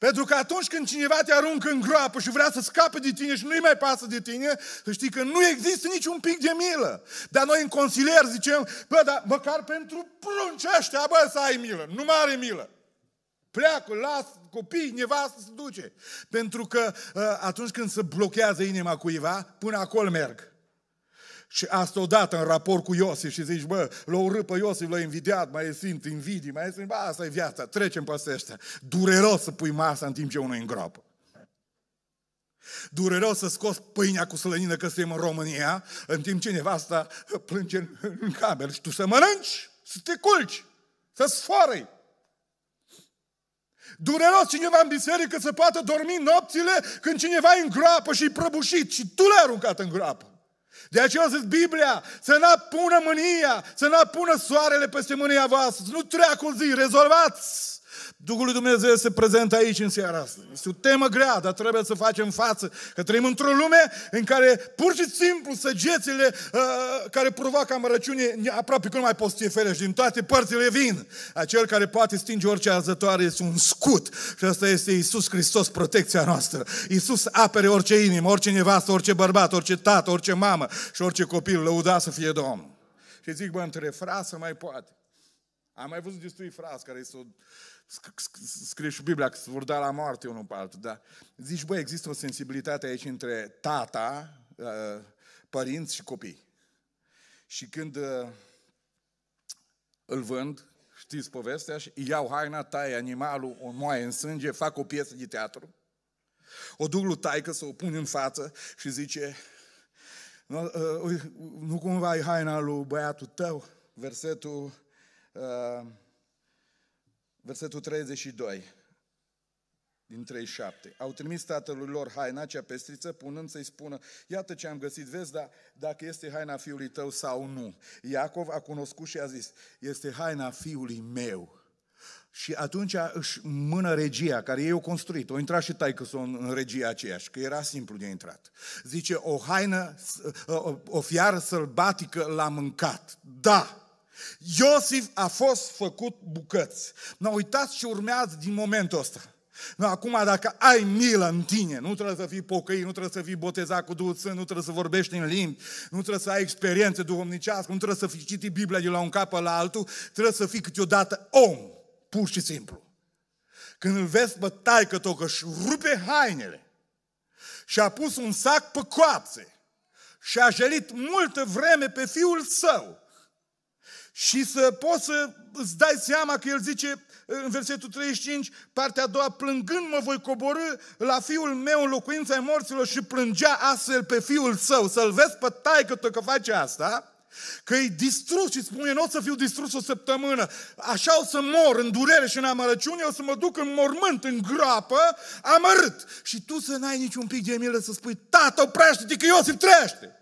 Pentru că atunci când cineva te aruncă în groapă și vrea să scape de tine și nu-i mai pasă de tine, să știi că nu există niciun pic de milă. Dar noi în consilier zicem, bă, dar măcar pentru prunci ăștia, bă, să ai milă. Nu mai are milă. Pleacă, lasă copii, nevastă se duce. Pentru că atunci când se blochează inima cuiva, până acolo merg. Și asta odată în raport cu Iosif și zici, bă, l-au urât pe Iosif, l-au invidiat, mai simt invidii, mai simt, bă, asta e viața, trecem peste ăștia. Dureros să pui masa în timp ce unul e în groapă. Dureros să scoți pâinea cu slănină că suntem în România, în timp ce nevasta plânge în cameră și tu să mănânci, să te culci, să sfoarăi. Dureros cineva în biserică să poată dormi nopțile când cineva e în groapă și-i prăbușit și tu l-ai aruncat în groapă. De aceea zice Biblia, să n-apună mânia, să n-apună soarele peste mânia voastră, să nu treacă o zi, rezolvați! Duhul lui Dumnezeu se prezentă aici în seara asta. Este o temă grea, dar trebuie să facem față, că trăim într-o lume în care pur și simplu săgețile care provoacă amărăciune, aproape că nu mai poți să te ferești, din toate părțile vin. Acel care poate stinge orice arzătoare este un scut și asta este Iisus Hristos, protecția noastră. Iisus apere orice inimă, orice nevastă, orice bărbat, orice tată, orice mamă și orice copil, lăudat să fie Domnul. Și zic, bă, între frasă mai poate. Am mai văzut destui frați care este o... Scrie și Biblia că se vor da la moarte unul pe altul, dar zici, băi, există o sensibilitate aici între tata, părinți și copii. Și când îl vând, știți povestea, și iau haina, tai animalul, o moaie în sânge, fac o piesă de teatru, o duc lui taică să o pun în față și zice, nu cumva e haina lui băiatul tău? Versetul 32 din 37. Au trimis tatălui lor haina, cea pestriță, punând să-i spună, iată ce am găsit, vezi, dar dacă este haina fiului tău sau nu. Iacov a cunoscut și a zis, este haina fiului meu. Și atunci își mână regia, care ei o construit. O intrat și taică-s-o în regia aceeași, că era simplu de intrat. Zice, o fiară sălbatică l-a mâncat. Da! Iosif a fost făcut bucăți. Nu uitați ce urmează din momentul ăsta. Nu, acum dacă ai milă în tine, nu trebuie să fii pocăit, nu trebuie să fii botezat cu Duhul Sfânt, nu trebuie să vorbești în limbi, nu trebuie să ai experiențe duhovnicească, nu trebuie să fi citit Biblia de la un cap la altul, trebuie să fii câteodată om, pur și simplu. Când îl vezi pe taică-tocă și rupe hainele și a pus un sac pe coapse și a jelit multă vreme pe fiul său, și să poți să îți dai seama că el zice în versetul 35, partea a doua, plângând mă voi coborî la fiul meu în locuința morților, și plângea astfel pe fiul său. Să-l vezi pe taică-tău că face asta, că e distrus și spune, nu o să fiu distrus o săptămână, așa o să mor în durere și în amărăciune, o să mă duc în mormânt, în groapă, amărât. Și tu să n-ai niciun pic de milă să spui, tată, oprește-te că Iosif trăiește.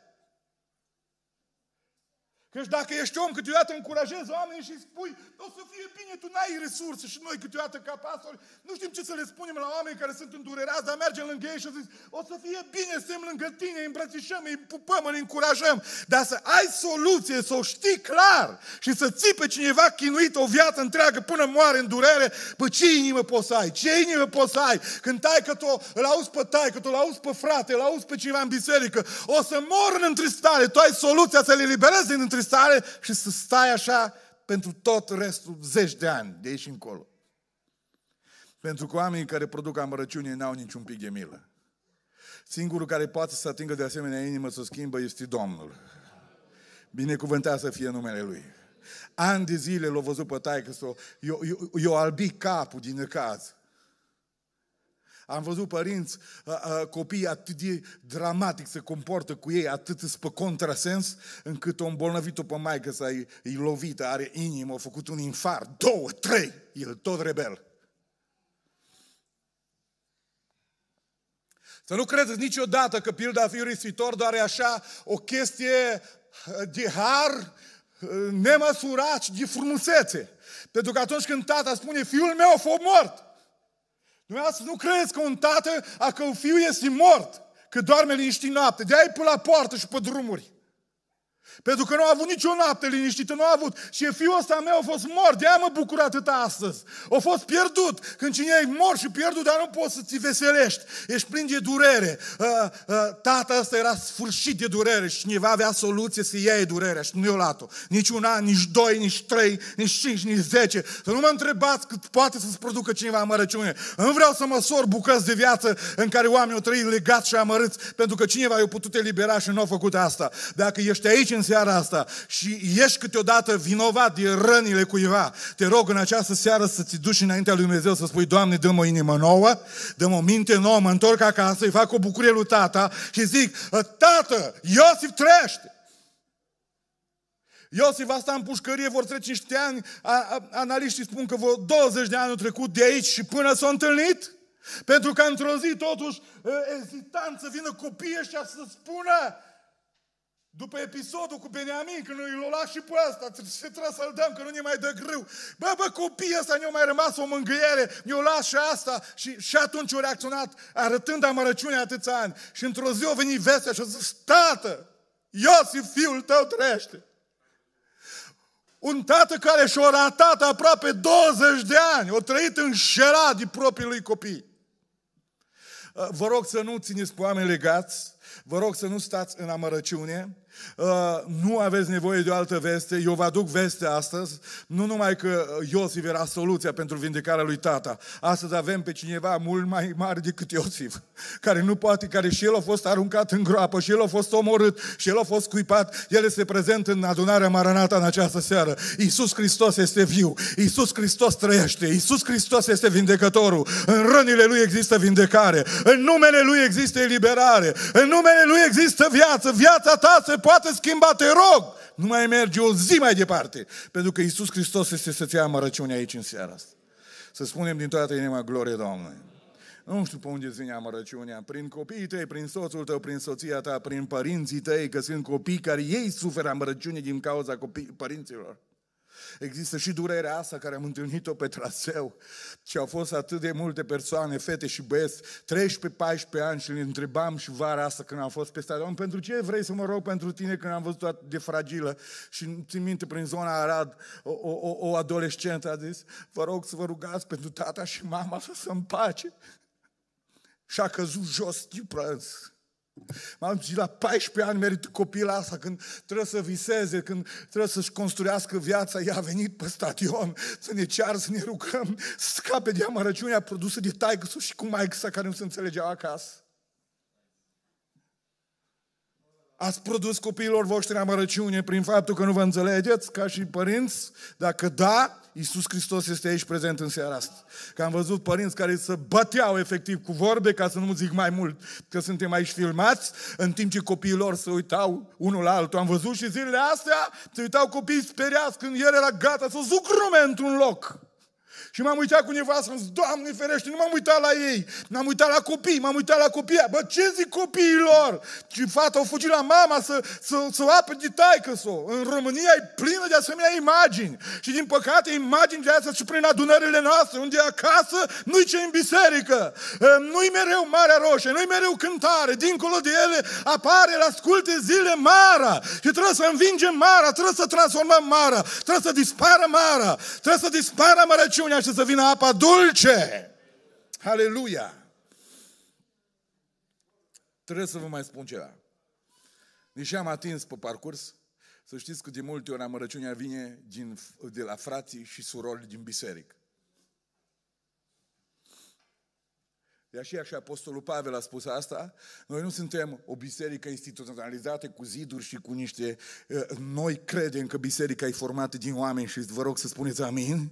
Căci dacă ești om, câteodată încurajezi oamenii și spui, o să fie bine, tu n-ai resurse. Și noi câteodată ca pastori nu știm ce să le spunem la oameni care sunt îndurerați, dar mergem lângă ei și zici, o să fie bine, suntem lângă tine, îi îmbrățișăm, îi pupăm, îi încurajăm. Dar să ai soluție, să o știi clar și să ții pe cineva chinuit o viață întreagă până moare în durere, păi ce inimă poți să ai? Ce inimă poți să ai? Când taică-tu, îl auzi pe taică-tu, îl auzi pe frate, îl auzi pe cineva în biserică, o să mor în întristare, tu ai soluția să le eliberezi din întristare și să stai așa pentru tot restul, 10 de ani de aici încolo. Pentru că oamenii care produc amărăciune n-au niciun pic de milă. Singurul care poate să atingă de asemenea inimă să o schimbă este Domnul. Binecuvântat să fie numele Lui. Ani de zile l-au văzut pe taică-său, eu albi capul din necaz. Am văzut părinți, copii atât de dramatic se comportă cu ei, atât spă contrasens, încât o îmbolnăvit-o pe maică să i lovită, are inimă, a făcut un infart, 2, 3, el tot rebel. Să nu credeți niciodată că pilda fiului risitor doar e așa o chestie de har nemăsurat și de frumusețe. Pentru că atunci când tata spune, fiul meu a fost mort, dumneavoastră nu credeți că un tată, a că un fiu este mort, că doarme liniștit noapte, de-aia e până la poartă și pe drumuri. Pentru că nu a avut nicio noapte liniștită, nu a avut. Și fiul ăsta meu a fost mort, de-aia mă bucur atâta astăzi. A fost pierdut. Când cine e mort și pierdut, dar nu poți să-ți veselești. Ești plin de durere. Tata ăsta era sfârșit de durere și cineva avea soluție să ia durerea și nu i-a luat-o. Nici 1 an, nici 2, nici 3, nici 5, nici 10. Să nu mă întrebați cât poate să-ți producă cineva amărăciune. Nu vreau să măsor bucăți de viață în care oamenii au trăit legați și amărâți, pentru că cineva i-a putut elibera și nu a făcut asta. Dacă ești aici în seara asta și ești câteodată vinovat de rănile cuiva, te rog în această seară să ți duci înaintea lui Dumnezeu să spui, Doamne, dă-mi o inimă nouă, dă-mi o minte nouă, mă întorc acasă, îi fac o bucurie lui tata și zic, tată, Iosif trăiește! Iosif va sta în pușcărie, vor trece niște ani, analiștii spun că 20 de ani au trecut de aici și până s-au întâlnit, pentru că într-o zi totuși ezitant să vină copiii ăștia să spună, după episodul cu Beniamin, când îl las și pe ăsta, trebuie să-l dăm, că nu ne mai dă grâu. Bă, copiii ăsta ne-au mai rămas o mângâiere, ne-o las și asta. Și atunci au reacționat, arătând amărăciunea atâția ani. Și într-o zi a venit vestea și a zis, tată, Iosif, fiul tău trăiește. Un tată care și-a ratat aproape 20 de ani, a trăit înșelat de proprii lui copii. Vă rog să nu țineți pe oameni legați, vă rog să nu stați în amărăciune, nu aveți nevoie de o altă veste, eu vă aduc vestea astăzi, nu numai că Iosif era soluția pentru vindecarea lui tata, astăzi avem pe cineva mult mai mare decât Iosif, care nu poate, care și el a fost aruncat în groapă, și el a fost omorât, și el a fost scuipat, el se prezentă în adunarea Maranata în această seară. Iisus Hristos este viu, Iisus Hristos trăiește, Iisus Hristos este vindecătorul, în rănile Lui există vindecare, în numele Lui există eliberare, în numele Lui există viață, viața ta se poate schimba, te rog, nu mai merge o zi mai departe, pentru că Iisus Hristos este să-ți ia amărăciunea aici în seara asta. Să spunem din toată inima, glorie Domnului. Nu știu pe unde vine amărăciunea, prin copiii tăi, prin soțul tău, prin soția ta, prin părinții tăi, că sunt copii care ei suferă amărăciune din cauza părinților. Există și durerea asta care am întâlnit-o pe traseu. Și au fost atât de multe persoane, fete și băieți, 13-14 ani, și le întrebam și vara asta când am fost pe stadion: pentru ce vrei să mă rog pentru tine când am văzut atât de fragilă? Și țin minte, prin zona Arad, o adolescentă a zis: vă rog să vă rugați pentru tata și mama să se împace. Și a căzut jos tiprăns. M-am zis, la 14 ani merit copila asta, când trebuie să viseze, când trebuie să-și construiască viața, ea a venit pe stadion să ne ceară, să ne rugăm, să scape de amărăciunea produsă de taică-sul și cu maică-sa care nu se înțelegeau acasă. Ați produs copiilor voștri amărăciune prin faptul că nu vă înțelegeți ca și părinți? Dacă da, Iisus Hristos este aici prezent în seara asta. Că am văzut părinți care se băteau efectiv cu vorbe, ca să nu zic mai mult, că suntem aici filmați, în timp ce copiilor se uitau unul la altul. Am văzut și zilele astea, se uitau copiii speriați când el era gata să zucrume într-un loc. Și m-am uitat cu nevastă, am zis: Doamne ferește, nu m-am uitat la ei, m-am uitat la copii, m-am uitat la copii. Bă, ce zic copiilor? Și fata au fugit la mama să o ape de taică-s-o. În România e plină de asemenea imagini. Și din păcate imagini de astea și prin adunările noastre, unde acasă nu-i ce în biserică. Nu-i mereu Marea Roșie, nu-i mereu cântare. Dincolo de ele apare la sculte zile mara. Și trebuie să învingem mara, trebuie să transformăm mara, trebuie să dispară mara, trebuie să dispară amărăciunea și să vină apa dulce. Haleluia! Trebuie să vă mai spun ceva. Deși am atins pe parcurs, să știți că de multe ori amărăciunea vine de la frații și surori din biserică. De aceea și Apostolul Pavel a spus asta: noi nu suntem o biserică instituționalizată cu ziduri și cu niște... Noi credem că biserica e formată din oameni și vă rog să spuneți amin,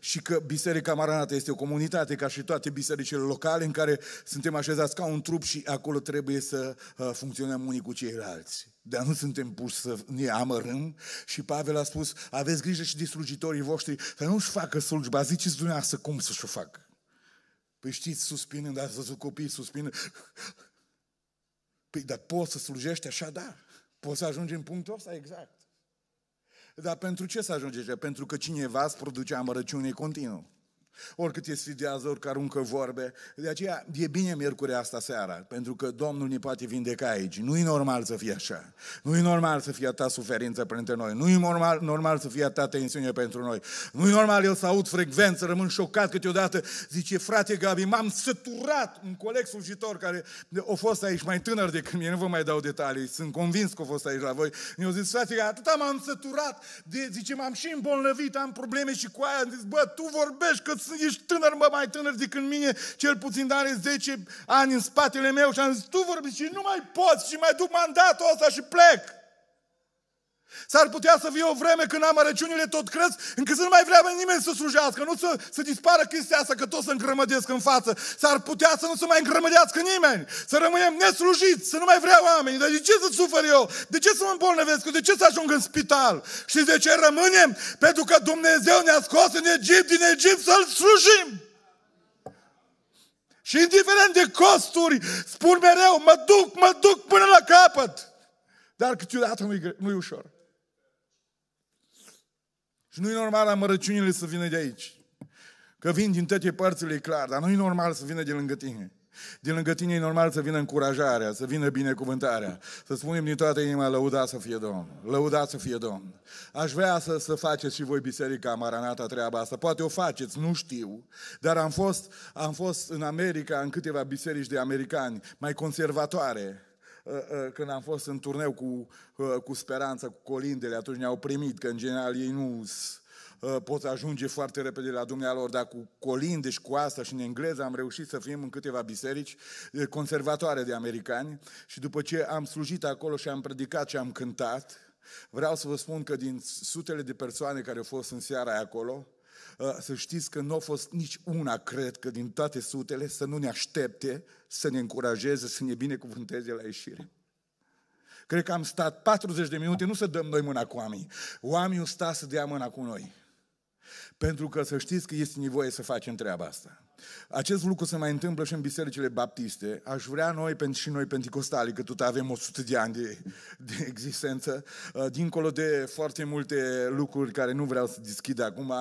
și că Biserica Maranata este o comunitate ca și toate bisericile locale în care suntem așezați ca un trup și acolo trebuie să funcționăm unii cu ceilalți. Dar nu suntem puși să ne amărâm. Și Pavel a spus: aveți grijă și de slujitorii voștri să nu-și facă slujba. Ziceți dumneavoastră cum să-și o facă. Păi știți, suspinând, ați văzut copiii suspinând. Păi, dar poți să slujești așa, da. Poți să ajungi în punctul ăsta, exact. Dar pentru ce să ajungeți? Pentru că cineva îți produce amărăciune continuu. Oricât e sfidează, orică aruncă vorbe. De aceea e bine miercurea asta seara, pentru că Domnul ne poate vindeca aici. Nu e normal să fie așa. Nu e normal să fie atâta suferință printre noi. Nu e normal să fie atâta tensiune pentru noi. Nu e normal eu să aud frecvență, rămân șocat câteodată. Zice: frate Gabi, m-am săturat. Un coleg slujitor care a fost aici mai tânăr decât mine, nu vă mai dau detalii, sunt convins că a fost aici la voi, mi-a zis: frate Gabi, atâta m-am săturat de, zice, m-am și îmbolnăvit, am probleme și cu aia. Am zis: bă, tu vorbești că ești tânăr, mă, mai tânăr decât mine, cel puțin, dar are 10 ani în spatele meu. Și am zis: tu vorbești și nu mai poți, și mai duc mandatul ăsta și plec. S-ar putea să fie o vreme când amărăciunile tot cresc, încât să nu mai vrea nimeni să slujească, nu să dispară chestia asta, că tot să îngrămădesc în față. S-ar putea să nu se mai îngrămădească nimeni, să rămânem neslujiți, să nu mai vrea oamenii. Dar de ce să sufăr eu? De ce să mă îmbolnăvesc? De ce să ajung în spital? Și de ce rămânem? Pentru că Dumnezeu ne-a scos în Egipt, din Egipt să-L slujim. Și indiferent de costuri, spun mereu: mă duc până la capăt. Dar câteodată nu-i ușor. Și nu-i normal amărăciunile să vină de aici. Că vin din toate părțile, e clar, dar nu-i normal să vină de lângă tine. De lângă tine e normal să vină încurajarea, să vină binecuvântarea, să spunem din toată inima: lăudați să fie Domnul, lăudați să fie Domnul. Aș vrea să faceți și voi, Biserica Maranata, treaba asta. Poate o faceți, nu știu, dar am fost în America, în câteva biserici de americani mai conservatoare. Când am fost în turneu cu Speranța, cu colindele, atunci ne-au primit, că în general ei nu pot ajunge foarte repede la dumnealor, dar cu colinde și cu asta și în engleză am reușit să fim în câteva biserici conservatoare de americani. Și după ce am slujit acolo și am predicat și am cântat, vreau să vă spun că din sutele de persoane care au fost în seara aia acolo, să știți că nu a fost nici una, cred că, din toate sutele, să nu ne aștepte, să ne încurajeze, să ne binecuvânteze la ieșire. Cred că am stat 40 de minute, nu să dăm noi mâna cu oamenii. Oamenii au stat să dea mâna cu noi. Pentru că să știți că este nevoie să facem treaba asta. Acest lucru se mai întâmplă și în bisericile baptiste. Aș vrea noi, și noi penticostali, că tot avem 100 de ani de existență, dincolo de foarte multe lucruri care nu vreau să deschid acum,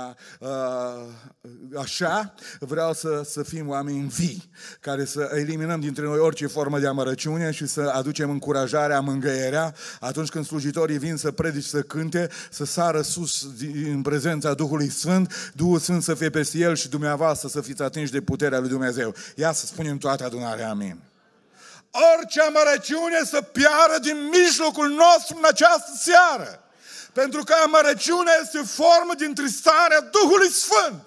așa, vreau să fim oameni vii, care să eliminăm dintre noi orice formă de amărăciune și să aducem încurajarea, mângâierea, atunci când slujitorii vin să predici, să cânte, să sară sus în prezența Duhului Sfânt, Duhul Sfânt să fie peste el și dumneavoastră să fiți atinși de puterea lui Dumnezeu. Ia să spunem toată adunarea, amin. Orice amărăciune să piară din mijlocul nostru în această seară. Pentru că amărăciunea este o formă din tristarea Duhului Sfânt.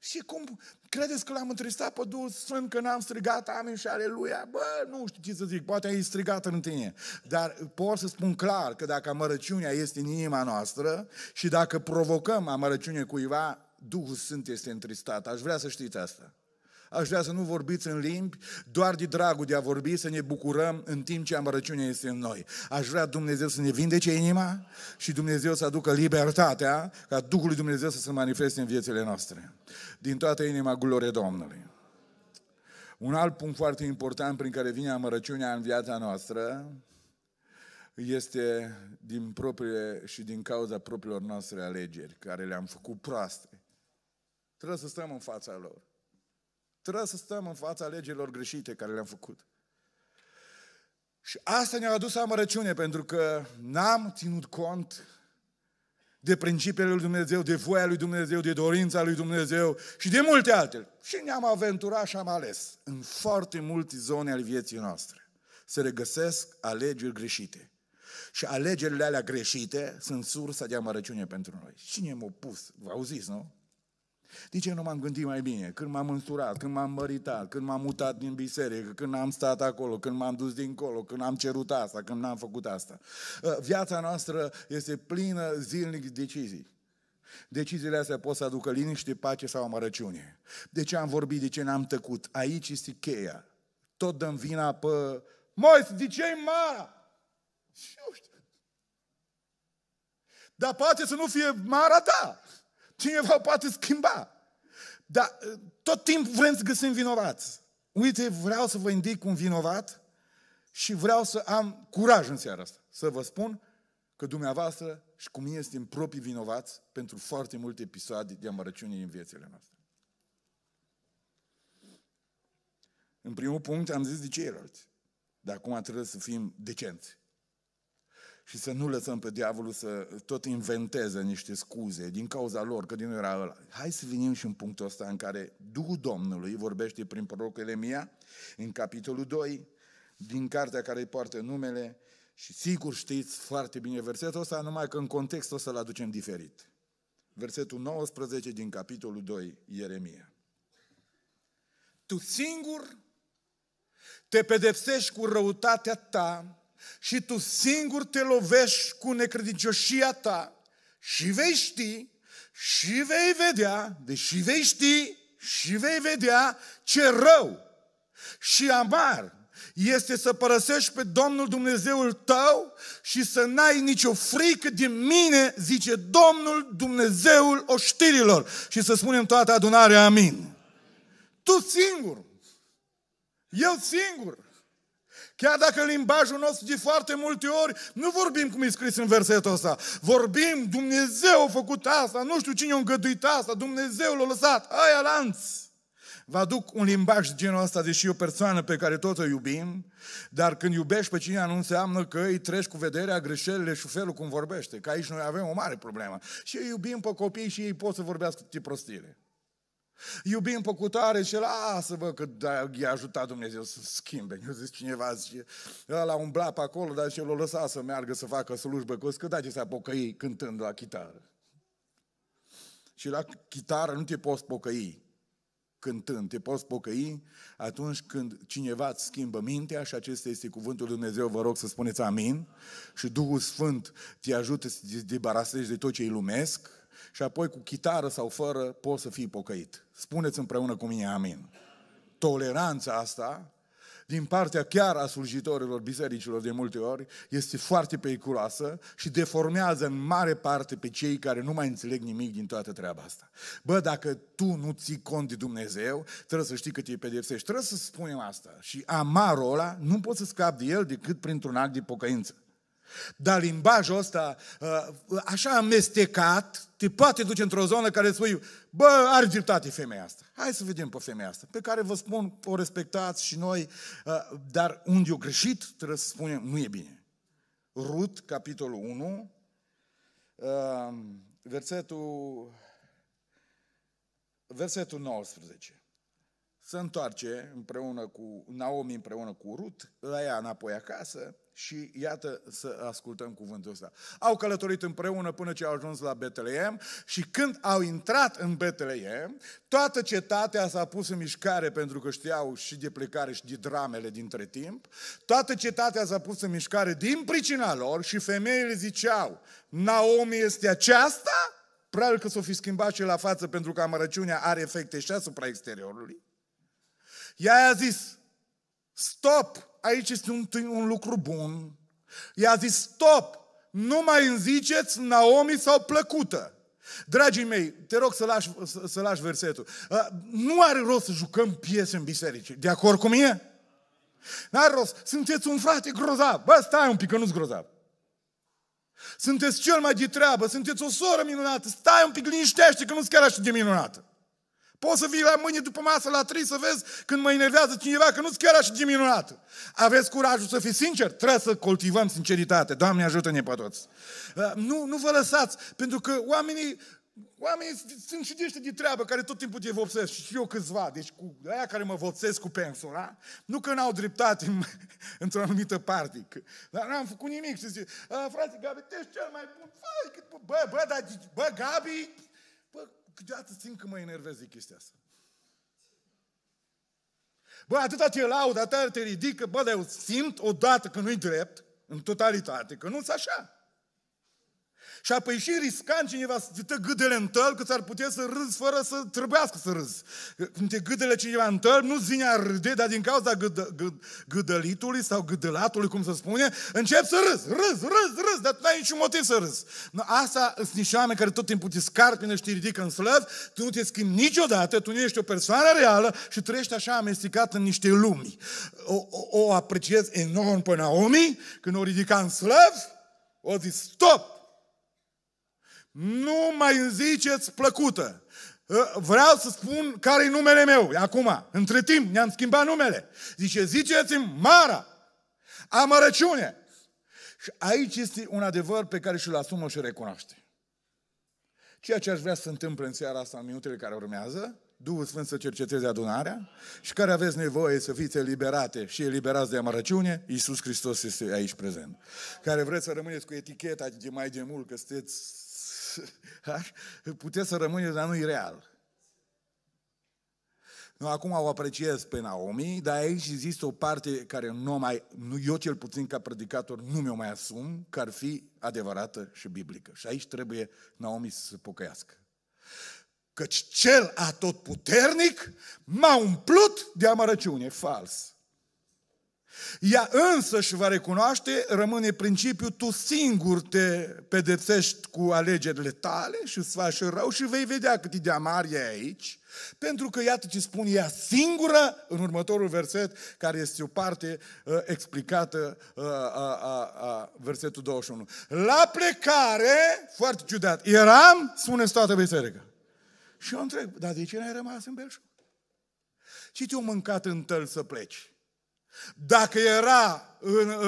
Și cum credeți că l-am întristat pe Duhul Sfânt că n-am strigat amin și aleluia? Bă, nu știu ce să zic, poate ai strigat în tine. Dar pot să spun clar că dacă amărăciunea este în inima noastră și dacă provocăm amărăciune cuiva, Duhul Sfânt este întristat. Aș vrea să știți asta. Aș vrea să nu vorbiți în limbi, doar de dragul de a vorbi, să ne bucurăm în timp ce amărăciunea este în noi. Aș vrea Dumnezeu să ne vindece inima și Dumnezeu să aducă libertatea ca Duhul lui Dumnezeu să se manifeste în viețile noastre. Din toată inima, glorie Domnului! Un alt punct foarte important prin care vine amărăciunea în viața noastră este din propriile și din cauza propriilor noastre alegeri, care le-am făcut proaste. Trebuie să stăm în fața lor. Trebuie să stăm în fața alegerilor greșite care le-am făcut. Și asta ne-a adus amărăciune, pentru că n-am ținut cont de principiile lui Dumnezeu, de voia lui Dumnezeu, de dorința lui Dumnezeu și de multe altele. Și ne-am aventurat și am ales. În foarte multe zone ale vieții noastre se regăsesc alegeri greșite. Și alegerile alea greșite sunt sursa de amărăciune pentru noi. Cine m-a pus? Vă auziți, nu? De ce nu m-am gândit mai bine? Când m-am însurat, când m-am măritat, când m-am mutat din biserică, când am stat acolo, când m-am dus dincolo, când am cerut asta, când n-am făcut asta. Viața noastră este plină zilnic de decizii. Deciziile astea pot să aducă liniște, pace sau amărăciune. De ce am vorbit, de ce n-am tăcut? Aici este cheia. Tot dăm vina pe Moise, de ce-i mara? Nu știu. Dar poate să nu fie mara ta. Cineva poate schimba. Dar tot timpul vrem să găsim vinovați. Uite, vreau să vă indic un vinovat și vreau să am curaj în seara asta. Să vă spun că dumneavoastră și cu mine suntem proprii vinovați pentru foarte multe episoade de amărăciune din viețile noastre. În primul punct am zis de ceilalți. Dar acum trebuie să fim decenți. Și să nu lăsăm pe diavolul să tot inventeze niște scuze din cauza lor, că din nou era ăla. Hai să venim și în punctul ăsta în care Duhul Domnului vorbește prin prorocul Ieremia, în capitolul 2, din cartea care îi poartă numele, și sigur știți foarte bine versetul ăsta, numai că în contextul ăsta îl aducem diferit. Versetul 19 din capitolul 2, Ieremia. Tu singur te pedepsești cu răutatea ta, și tu singur te lovești cu necredincioșia ta și vei ști și vei vedea, deși vei ști și vei vedea ce rău și amar este să părăsești pe Domnul Dumnezeul tău și să n-ai nicio frică de mine, zice Domnul Dumnezeul oștirilor. Și să spunem toată adunarea, amin. Tu singur, eu singur. Chiar dacă în limbajul nostru de foarte multe ori nu vorbim cum e scris în versetul ăsta. Vorbim, Dumnezeu a făcut asta, nu știu cine a îngăduit asta, Dumnezeu l-a lăsat, aia lanț. Vă aduc un limbaj de genul ăsta, deși e o persoană pe care tot o iubim, dar când iubești pe cineva nu înseamnă că îi treci cu vederea greșelile și felul cum vorbește, că aici noi avem o mare problemă. Și îi iubim pe copii și ei pot să vorbească de prostire. Iubim pe cutare și lasă-vă că i-a ajutat Dumnezeu să schimbe. Eu zic cineva, zice, ăla umbla pe acolo, dar și el o lăsa să meargă să facă slujbă, că da ce s-a pocăit cântând la chitară. Și la chitară nu te poți pocăi cântând, te poți pocăi atunci când cineva îți schimbă mintea și acesta este cuvântul lui Dumnezeu, vă rog să spuneți amin. Și Duhul Sfânt te ajută să te debarasești de tot ce-i lumesc. Și apoi cu chitară sau fără poți să fii pocăit. Spuneți împreună cu mine, amin. Toleranța asta din partea chiar a slujitorilor bisericilor de multe ori, este foarte periculoasă și deformează în mare parte pe cei care nu mai înțeleg nimic din toată treaba asta. Bă, dacă tu nu ții cont de Dumnezeu, trebuie să știi că te pedepsești. Trebuie să spunem asta. Și amarul ăla nu poți să scapi de el decât printr-un act de pocăință. Dar limbajul ăsta, așa amestecat, te poate duce într-o zonă care spui, bă, are dreptate femeia asta. Hai să vedem pe femeia asta, pe care vă spun, o respectați și noi, dar unde o greșit, trebuie să spunem, nu e bine. Rut, capitolul 1, versetul 19. Se întoarce împreună cu Naomi, împreună cu Rut, la ea înapoi acasă și iată să ascultăm cuvântul ăsta. Au călătorit împreună până ce au ajuns la Bethlehem și când au intrat în Bethlehem, toată cetatea s-a pus în mișcare pentru că știau și de plecare și de dramele dintre timp. Toată cetatea s-a pus în mișcare din pricina lor și femeile ziceau, Naomi este aceasta? Probabil că s-o fi schimbat și la față pentru că amărăciunea are efecte și asupra exteriorului. Ea i-a zis, stop, aici este un lucru bun. I-a zis, stop, nu mai îmi ziceți Naomi sau plăcută. Dragii mei, te rog să lași versetul. Nu are rost să jucăm piese în biserică. De acord cu mine? N-are rost. Sunteți un frate grozav. Bă, stai un pic, că nu-s grozav. Sunteți cel mai de treabă, sunteți o soră minunată. Stai un pic, liniștește, că nu-s chiar așa de minunată. Poți să vii la mâine după masă la 3 să vezi când mă enervează cineva că nu-ți chiar așa de minunat. Aveți curajul să fiți sinceri? Trebuie să cultivăm sinceritate. Doamne ajută-ne pe toți. Nu vă lăsați, pentru că oamenii sunt și de ăștia de treabă care tot timpul te vopsesc. Și eu câțiva, deci cu aia care mă vopsesc cu pensula, nu că n-au dreptate într-o anumită parte. Dar n-am făcut nimic. Știți? Frate, Gabi, tu ești cel mai bun. Bă, Gabi... Câteodată simt că mă enervez de chestia asta. Bă, atâta te laud, atâta te ridică, bă, dar eu simt odată că nu-i drept, în totalitate, că nu-s așa. Și apoi și riscant cineva să te gâdele în tăl, că s-ar putea să râzi fără să trebuiască să râzi. Când te gâdele cineva în tăl, nu-ți vine a râde, dar din cauza gâdălitului sau gâdălatului, cum se spune, începi să râzi, dar tu n-ai niciun motiv să râzi. Asta sunt niște oameni care tot timpul te scarpină și te ridică în slăv, tu nu te schimbi niciodată, tu nu ești o persoană reală și trăiești așa amestecat în niște lumi. O apreciez enorm pe Naomi, când o ridica în slăv, o zic stop! Nu mai îmi ziceți plăcută. Vreau să spun care-i numele meu. Acum, între timp, ne-am schimbat numele. Zice, ziceți-mi Mara, amărăciune. Și aici este un adevăr pe care și-l asumă și-l recunoaște. Ceea ce aș vrea să se întâmple în seara asta, în minutele care urmează, Duhul Sfânt să cerceteze adunarea și care aveți nevoie să fiți eliberate și eliberați de amărăciune, Iisus Hristos este aici prezent. Care vreți să rămâneți cu eticheta de mai demult, că sunteți puteți să rămâneți, dar nu-i real. Nu, acum o apreciez pe Naomi, dar aici există o parte care eu cel puțin ca predicator nu mi-o mai asum, că ar fi adevărată și biblică. Și aici trebuie Naomi să se pocăiască. Căci cel atotputernic m-a umplut de amărăciune. Fals. Ea însă și va recunoaște, rămâne principiul, tu singur te pedepsești cu alegerile tale și îți faci rău și vei vedea cât e de amar e aici, pentru că iată ce spune ea singură în următorul verset, care este o parte explicată versetul 21. La plecare, foarte ciudat, eram, spuneți toată biserica. Și eu întreb, dar de ce n-ai rămas în belșug? Ce te-o mâncat în tăl să pleci? Dacă era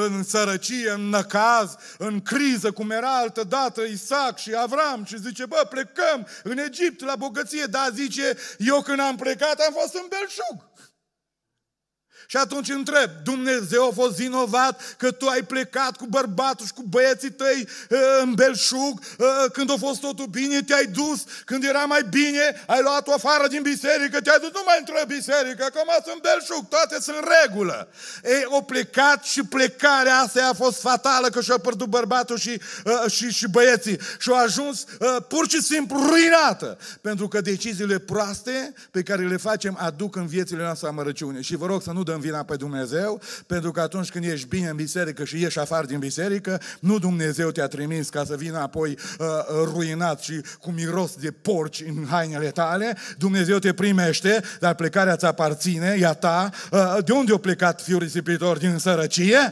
în sărăcie, în năcaz, în criză, cum era altădată Isaac și Avram și zice, bă, plecăm în Egipt la bogăție, dar zice, eu când am plecat am fost în belșug. Și atunci întreb, Dumnezeu a fost vinovat că tu ai plecat cu bărbatul și cu băieții tăi în belșug, când a fost totul bine, te-ai dus, când era mai bine, ai luat-o afară din biserică, te-ai dus, nu mai intră în biserică, că mă sunt în belșug, toate sunt în regulă. Ei, o plecat și plecarea asta a fost fatală, că și-a pierdut bărbatul și băieții. Și-a ajuns pur și simplu ruinată, pentru că deciziile proaste pe care le facem aduc în viețile noastre amărăciune. Și vă rog să nu dăm vina pe Dumnezeu, pentru că atunci când ești bine în biserică și ieși afară din biserică, nu Dumnezeu te-a trimis ca să vină apoi ruinat și cu miros de porci în hainele tale. Dumnezeu te primește, dar plecarea ți aparține, e a ta. De unde a plecat fiul risipitor? Din sărăcie?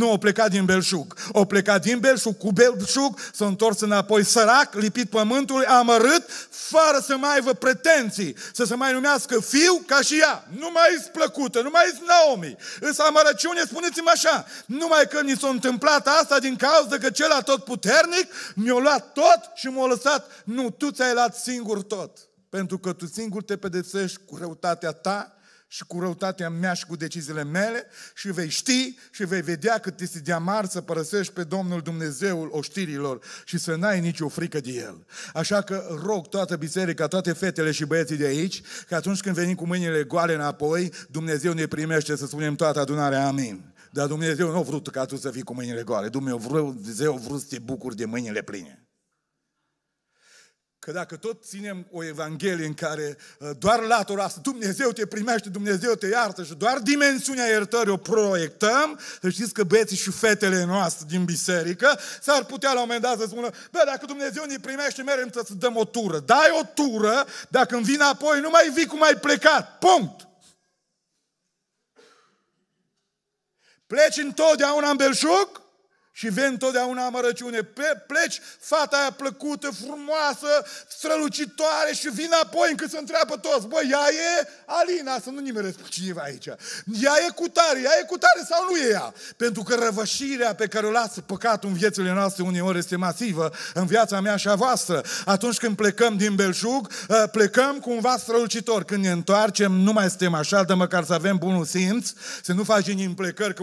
Nu, o plecat din belșug. O plecat din belșug, cu belșug, s-a întors înapoi sărac, lipit pământului, amărât, fără să mai aibă pretenții, să se mai numească fiu ca și ea. Nu mai ești plăcută, nu mai ești Naomi. Însă amărăciune, spuneți-mi așa, numai că mi s-a întâmplat asta din cauza că cel atotputernic mi-a luat tot și m-a lăsat. Nu, tu ți-ai luat singur tot. Pentru că tu singur te pedepsești cu răutatea ta și cu răutatea mea și cu deciziile mele și vei ști și vei vedea cât este de amar să părăsești pe Domnul Dumnezeul oștirilor și să n-ai nicio frică de El. Așa că rog toată biserica, toate fetele și băieții de aici, că atunci când venim cu mâinile goale înapoi, Dumnezeu ne primește, să spunem toată adunarea amin. Dar Dumnezeu nu a vrut ca tu să fii cu mâinile goale. Dumnezeu a vrut să te bucuri de mâinile pline. Că dacă tot ținem o evanghelie în care doar latura asta, Dumnezeu te primește, Dumnezeu te iartă și doar dimensiunea iertării o proiectăm, să știți că băieții și fetele noastre din biserică s-ar putea la un moment dat să spună: bă, dacă Dumnezeu ne primește, merem să-ți dăm o tură. Dai o tură, dacă îmi vin apoi, nu mai vii cum ai plecat. Punct! Pleci întotdeauna în belșug și vei întotdeauna amărăciune. Pleci, fata aia plăcută, frumoasă, strălucitoare și vin apoi încât se întreabă toți: bă, ea e Alina, să nu nimeresc pe cineva aici. Ea e cu tare sau nu e ea? Pentru că răvășirea pe care o lasă păcatul în viețile noastre uneori este masivă, în viața mea și a voastră. Atunci când plecăm din belșug, plecăm cumva strălucitor. Când ne întoarcem, nu mai suntem așa, dar măcar să avem bunul simț, să nu faci din plecări, că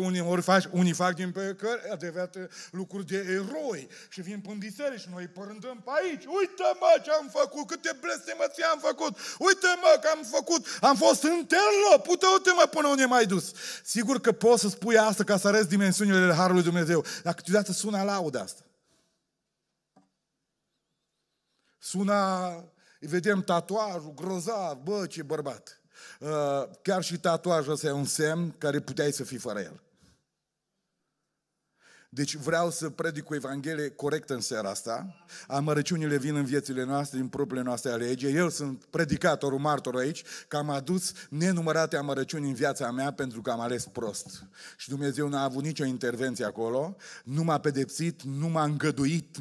unii fac din plecări adevărate lucruri de eroi și vin până biserică și noi părândăm pe aici: uite-mă ce am făcut, câte blestemăți am făcut, uite-mă că am făcut, am fost întelop, uite-mă până unde m-ai dus. Sigur că poți să spui asta ca să arăți dimensiunile Harului Dumnezeu, dar câteodată sună lauda asta. Vedem tatuajul grozav, bă, ce bărbat. Chiar și tatuajul ăsta e un semn care puteai să fii fără el. Deci vreau să predic o evanghelie corectă în seara asta. Amărăciunile vin în viețile noastre, în propriile noastre alegeri. Eu sunt predicatorul, martor aici, că am adus nenumărate amărăciuni în viața mea pentru că am ales prost. Și Dumnezeu n-a avut nicio intervenție acolo, nu m-a pedepsit, nu m-a îngăduit,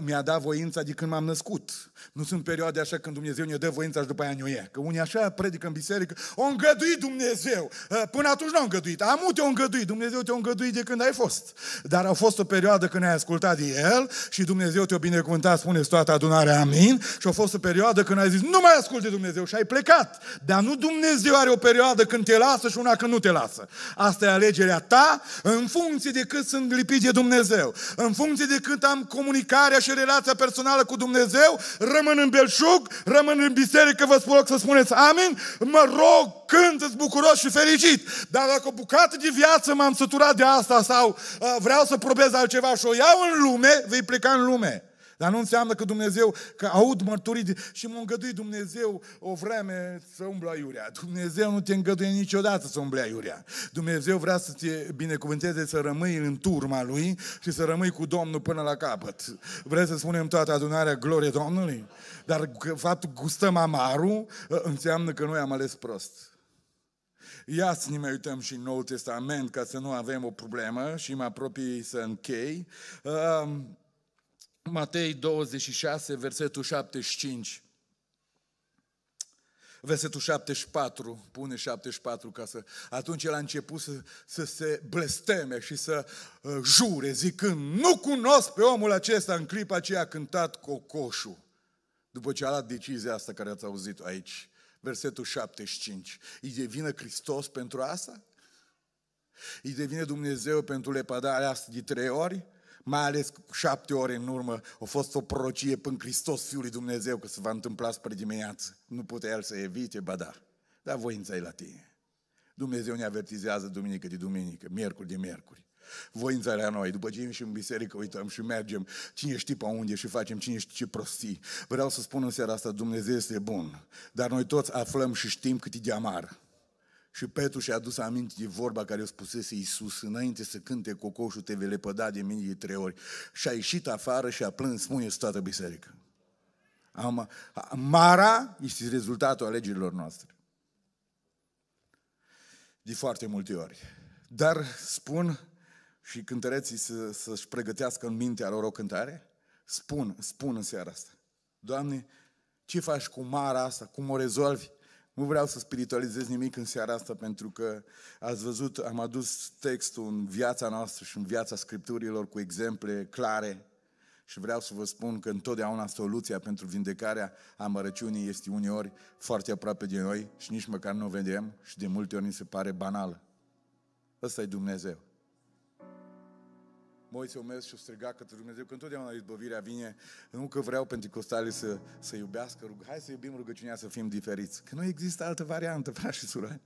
mi-a dat voința de când m-am născut. Nu sunt perioade așa când Dumnezeu ne dă voința și după aia nu e. Că unii așa predică în biserică: o îngăduit Dumnezeu, până atunci nu a îngăduit. Amu, te-a îngăduit, Dumnezeu te-a îngăduit de când ai fost. Dar a fost o perioadă când ai ascultat de El și Dumnezeu te-a binecuvântat, spuneți toată adunarea amin, și a fost o perioadă când ai zis: nu mai ascult de Dumnezeu și ai plecat. Dar nu Dumnezeu are o perioadă când te lasă și una când nu te lasă. Asta e alegerea ta în funcție de cât sunt lipit de Dumnezeu, în funcție de cât am comunicarea și relația personală cu Dumnezeu. Rămân în belșug, rămân în biserică, vă rog să spuneți amin, mă rog, cânt-ți bucuros și fericit. Dar dacă o bucată de viață m-am săturat de asta sau vreau să probez altceva și o iau în lume, vei pleca în lume. Dar nu înseamnă că Dumnezeu, că aud mărturii și m-a îngăduit Dumnezeu o vreme să umblu aiurea. Dumnezeu nu te îngăduie niciodată să umbli aiurea. Dumnezeu vrea să te binecuvânteze, să rămâi în turma Lui și să rămâi cu Domnul până la capăt. Vreți să spunem toată adunarea glorie Domnului? Dar faptul că gustăm amarul înseamnă că noi am ales prost. Ia să ne mai uităm și în Noul Testament ca să nu avem o problemă și mă apropii să închei. Matei 26, versetul 75. Versetul 74, pune 74 ca să... Atunci el a început să se blesteme și să jure, zicând: nu cunosc pe omul acesta. În clipa aceea a cântat cocoșul. După ce a luat decizia asta care ați auzit aici. Versetul 75. Îi devine Hristos pentru asta? Îi devine Dumnezeu pentru lepădarea asta de 3 ori? Mai ales 7 ore în urmă a fost o prorocie până Hristos, Fiul lui Dumnezeu, că se va întâmpla spre dimineață. Nu putea el să evite, ba da. Dar voința e la tine. Dumnezeu ne avertizează duminică de duminică, miercuri de miercuri. Voința e la noi. După ce și în biserică uităm și mergem, cine știe pe unde și facem cine știe ce prostii. Vreau să spun în seara asta: Dumnezeu este bun. Dar noi toți aflăm și știm cât e de amar. Și Petru și-a adus aminte de vorba care o spusese Iisus: înainte să cânte cocoșul, te vei lepăda de mine de 3 ori. Și a ieșit afară și a plâns mânios toată biserica. Mara este rezultatul alegerilor noastre. De foarte multe ori. Dar spun, și cântăreții să-și pregătească în mintea lor o cântare, spun în seara asta: Doamne, ce faci cu mara asta? Cum o rezolvi? Nu vreau să spiritualizez nimic în seara asta, pentru că ați văzut, am adus textul în viața noastră și în viața Scripturilor cu exemple clare și vreau să vă spun că întotdeauna soluția pentru vindecarea amărăciunii este uneori foarte aproape de noi și nici măcar nu o vedem și de multe ori ni se pare banală. Ăsta-i Dumnezeu. Moise o mers și o striga către Dumnezeu, că întotdeauna izbăvirea vine, nu că vreau penticostalii să iubească, hai să iubim rugăciunea, să fim diferiți. Că nu există altă variantă, frați și surori.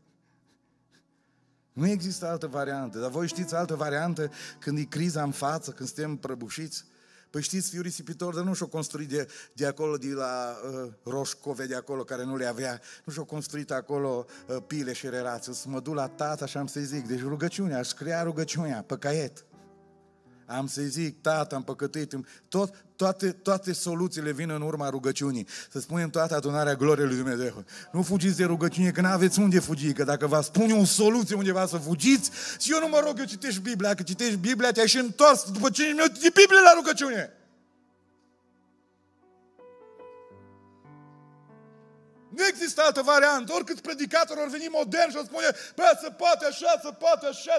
Nu există altă variantă, dar voi știți altă variantă când e criza în față, când suntem prăbușiți? Păi știți, fiul risipitor, dar nu și-o construit de acolo, de la Roșcove, de acolo, care nu le avea, nu și-o construit acolo pile și relații. O să mă duc la tata și am să-i zic, deci rugăciunea, aș scria rugăciunea pe caiet. Am să-i zic, tată, am păcătuit. Toate soluțiile vin în urma rugăciunii. Să spunem toată adunarea gloriei lui Dumnezeu. Nu fugiți de rugăciune, că n-aveți unde fugi. Că dacă vă spun o soluție undeva să fugiți, și eu nu mă rog, eu citești Biblia. Că citești Biblia, te-ai și întors după 5 minute de Biblie la rugăciune. Nu există altă variantă. Oricât predicator or veni modern și o spune, bă, se poate așa, se poate așa,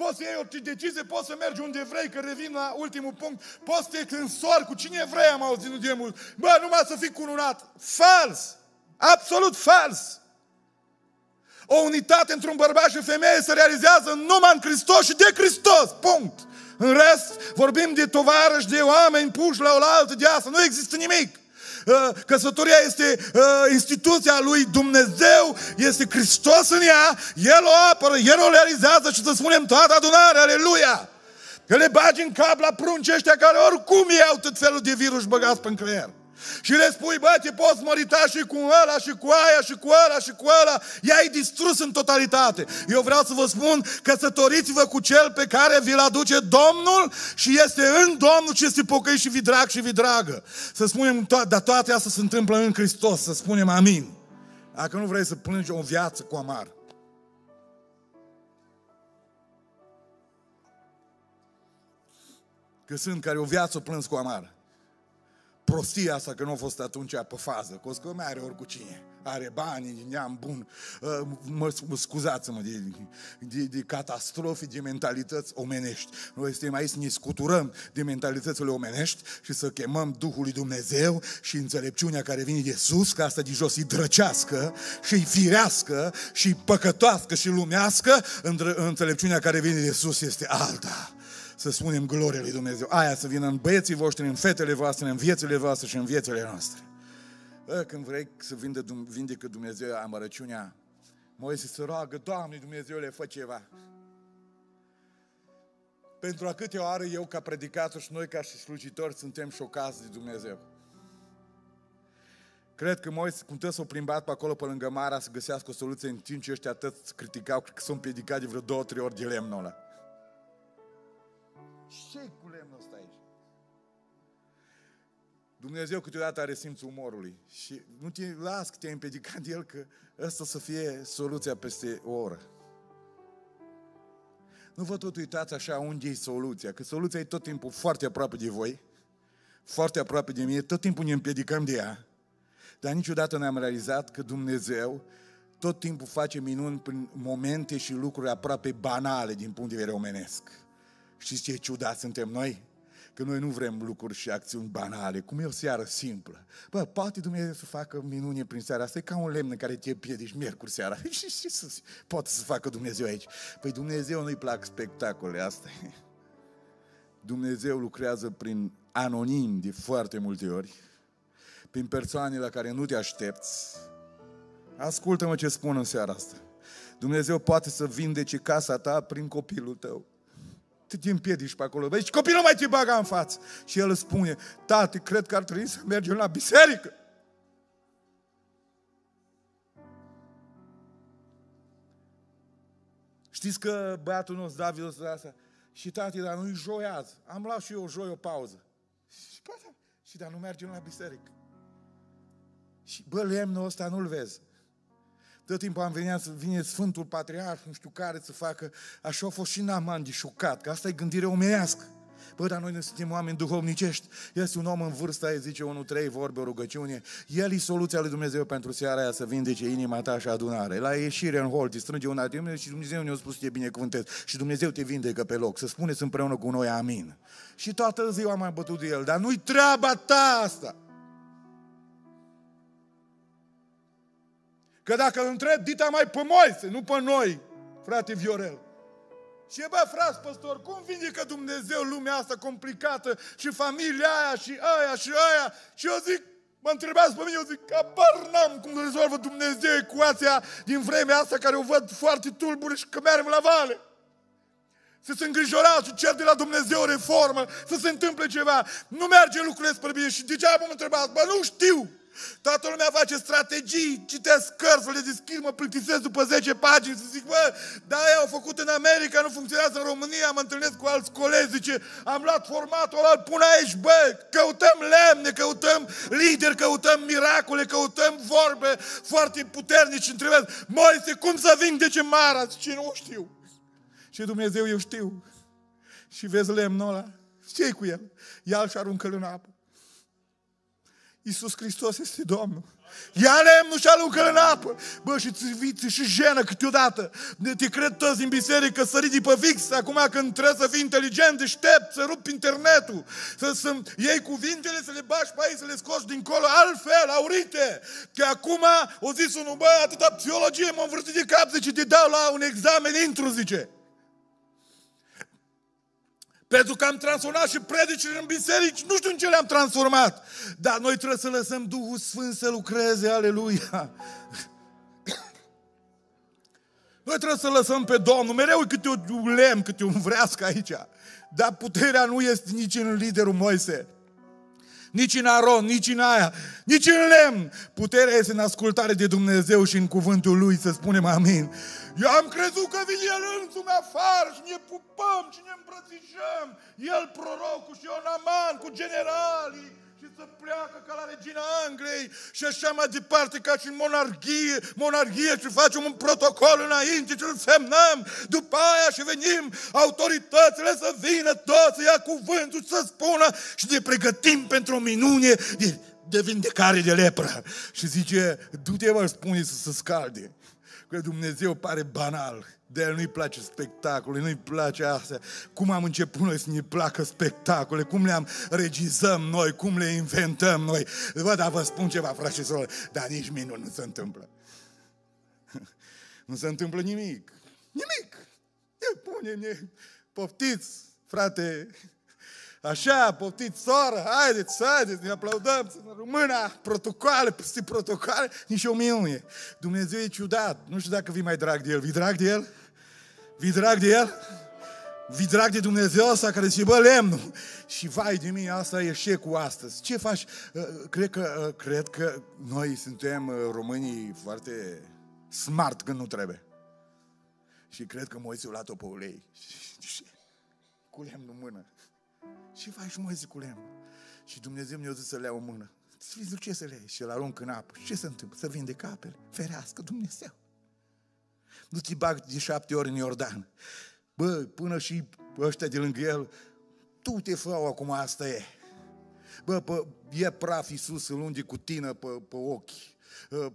poți să iei orice decizie, poți să mergi unde vrei, că revin la ultimul punct, poți să te însori cu cine vrei, am auzit de mult. Bă, numai să fii cununat. Fals! Absolut fals! O unitate între un bărbat și o femeie se realizează numai în Hristos și de Hristos. Punct! În rest, vorbim de tovarăși, de oameni puși la oaltă de asta. Nu există nimic. Căsătoria este instituția lui Dumnezeu, este Hristos în ea, El o apără, El o realizează și să spunem toată adunarea, aleluia! Că le bagi în cap la prunci ăștia care oricum iau tot felul de virus băgați pe-n creier. Și le spui, bă, te poți mărita și cu ăla, și cu aia, și cu ăla, și cu ăla. I-ai distrus în totalitate. Eu vreau să vă spun, căsătoriți-vă cu cel pe care vi-l aduce Domnul și este în Domnul și este pocăit și vidrag și vidragă. Să spunem, dar toate astea se întâmplă în Hristos, să spunem amin. Dacă nu vrei să plângi o viață cu amar. Că sunt care o viață o plâns cu amar. Prostia asta că nu a fost atunci pe fază, că o mai are ori cu cine, are bani, neam bun, scuzați-mă de catastrofe, de mentalități omenești. Noi suntem aici să ne scuturăm de mentalitățile omenești și să chemăm Duhul lui Dumnezeu și înțelepciunea care vine de sus, că asta de jos e drăcească și firească și păcătoască și lumească, înțelepciunea care vine de sus este alta. Să spunem gloria lui Dumnezeu. Aia să vină în băieții voștri, în fetele voastre, în viețile voastre și în viețile noastre. Când vrei să vindecă Dumnezeu amărăciunea, Moise se roagă, Doamne Dumnezeule, fă ceva. Pentru a câte oară eu ca predicator și noi ca și slujitori suntem șocați de Dumnezeu. Cred că Moise, cum tot s-o plimbat pe acolo, pe lângă Mara, să găsească o soluție în timp ce ăștia atât criticau, cred că s-au împiedicat de vreo 2-3 ori de lemnul ăla. Ce-i cu lemnul ăsta aici? Dumnezeu câteodată are simțul umorului și nu te las că te-ai împiedicat de el că ăsta să fie soluția peste o oră. Nu vă tot uitați așa unde e soluția, că soluția e tot timpul foarte aproape de voi, foarte aproape de mine, tot timpul ne împiedicăm de ea, dar niciodată n-am realizat că Dumnezeu tot timpul face minuni prin momente și lucruri aproape banale din punct de vedere omenesc. Știți ce ciudat suntem noi? Că noi nu vrem lucruri și acțiuni banale, cum e o seară simplă. Bă, poate Dumnezeu să facă minune prin seara asta, e ca un lemn în care te piedici miercuri seara. Ce poate să facă Dumnezeu aici? Păi Dumnezeu nu-i plac spectacole, asta e. Dumnezeu lucrează prin anonim de foarte multe ori, prin persoane la care nu te aștepți. Ascultă-mă ce spun în seara asta. Dumnezeu poate să vindece casa ta prin copilul tău. Te împiedici pe acolo, băi, și copilul mai te baga în față. Și el îți spune, tati, cred că ar trebui să mergem la biserică. Știți că băiatul nostru, David, o să dea asta? Și tati, dar nu-i joi azi. Am luat și eu joi o pauză. Și gata. Și dar nu mergem la biserică. Și bă, lemnul ăsta nu-l vezi. Tot timpul am venit să vine Sfântul Patriarh, nu știu care să facă. Așa a fost și Naaman de șocat, că asta e gândire omenească. Bă, dar noi ne suntem oameni duhovnicești. Este un om în vârstă, zice 1-3, vorbe, o rugăciune. El e soluția lui Dumnezeu pentru seara aia să vindece inima ta și adunare. La ieșire în hol, te strânge una de mine și Dumnezeu ne-a spus să te binecuvântezi. Și Dumnezeu te vindecă pe loc. Să spuneți împreună cu noi amin. Și toată ziua am mai bătut de el. Dar nu-i treaba ta asta. Că dacă îl întreb, dita mai pe Moise, nu pe noi, frate Viorel. Și bă, frați păstori, cum vindecă Dumnezeu lumea asta complicată și familia aia și aia și aia? Și eu zic, mă întrebați pe mine, eu zic, apar n-am cum rezolvă Dumnezeu ecuația din vremea asta care o văd foarte tulbure și că merg la vale. Să se îngrijorați și cer de la Dumnezeu o reformă, să se întâmple ceva. Nu merge lucrurile spre bine și degeaba mă întrebați, bă, nu știu. Toată lumea face strategii, citesc cărți, le deschid, mă plictisesc după 10 pagini și zic, bă, da, aia au făcut în America, nu funcționează în România, mă întâlnesc cu alți colegi, zice, am luat formatul ăla, pun aici, bă, căutăm lemne, căutăm lideri, căutăm miracole, căutăm vorbe foarte puternici și întrebăm, Moise, cum să vindece Mara? Zice, nu știu. Și Dumnezeu, eu știu. Și vezi lemnul ăla, ce-i cu el? Ia-l și aruncă-l în apă. Iisus Hristos este Domnul. Ia lemnul și aluncă-l în apă. Bă, și ți și jenă câteodată. Te cred toți din biserică să ridici pe fix acum când trebuie să fii inteligent, deștept, să rupi internetul, să iei cuvintele, să le bași pe aici, să le scoși dincolo, altfel, aurite. Că acum o zis unul, bă, atâta psihologie m-a învârtit de cap, zice, te dau la un examen intru, zice. Pentru că am transformat și predicile în biserici, nu știu în ce le-am transformat. Dar noi trebuie să lăsăm Duhul Sfânt să lucreze, aleluia. Noi trebuie să lăsăm pe Domnul, mereu câte un lemn, câte un vrească aici. Dar puterea nu este nici în liderul Moise, nici în Aron, nici în aia, nici în lemn. Puterea este în ascultare de Dumnezeu și în cuvântul Lui, să spunem amin. Eu am crezut că vine El însumi afară și ne pupăm și ne îmbrățișăm. El prorocul și eu Naaman cu generalii și să pleacă ca la regina Angliei și așa mai departe ca și în monarhie și facem un protocol înainte și îl semnăm. După aia și venim autoritățile să vină toți să ia cuvântul să spună și ne pregătim pentru o minune de vindecare de lepră. Și zice, du-te mă, spune să se scalde. Că Dumnezeu pare banal, de-aia nu-i place spectacole, nu-i place astea. Cum am început noi să ne placă spectacole, cum le-am regizăm noi, cum le inventăm noi. Bă, dar vă spun ceva, frate și soră, dar nici minuni nu se întâmplă. Nu se întâmplă nimic. Nimic. Ne punem, poftiți, frate, așa, poftiți, soră, haideți, ne aplaudăm, mâna, protocoale, peste protocoale, nici o minune. Dumnezeu e ciudat, nu știu dacă vi mai drag de El. Vi drag de El? Vi drag de El? Vi drag de Dumnezeu ăsta care zice, bă, lemnul. Și vai de mine, asta e șecul astăzi. Ce faci? Cred că noi suntem românii foarte smart când nu trebuie. Și cred că Moise a luat-o pe ulei. Cu lemnul în mână. Și vai și Moise cu lemnul. Și Dumnezeu mi-a zis să le iau în mână. Sfântul, ce să le iei? Și îl arunc în apă. Și ce se întâmplă? Să vindec apele. Ferească Dumnezeu. Nu te bag de 7 ori în Iordan. Bă, până și ăștia de lângă el, tu te fău acum, asta e. Bă, e praf Iisus, îl unde cu tină pe ochi.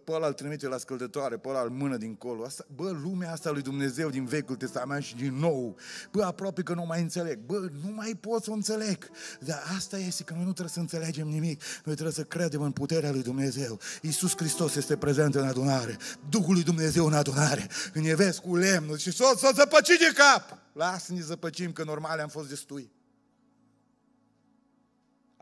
Pe ăla îl trimite la scăldătoare, pe ăla îl mână dincolo. Asta, bă, lumea asta lui Dumnezeu din Vechiul Testament și din Nou, bă, aproape că nu mai înțeleg. Bă, nu mai pot să o înțeleg. Dar asta este că noi nu trebuie să înțelegem nimic. Noi trebuie să credem în puterea lui Dumnezeu. Iisus Hristos este prezent în adunare. Duhul lui Dumnezeu în adunare. Când e vezi cu lemnul și s-o zăpăci de cap. Lasă-ne zăpăcim, că normal am fost destui.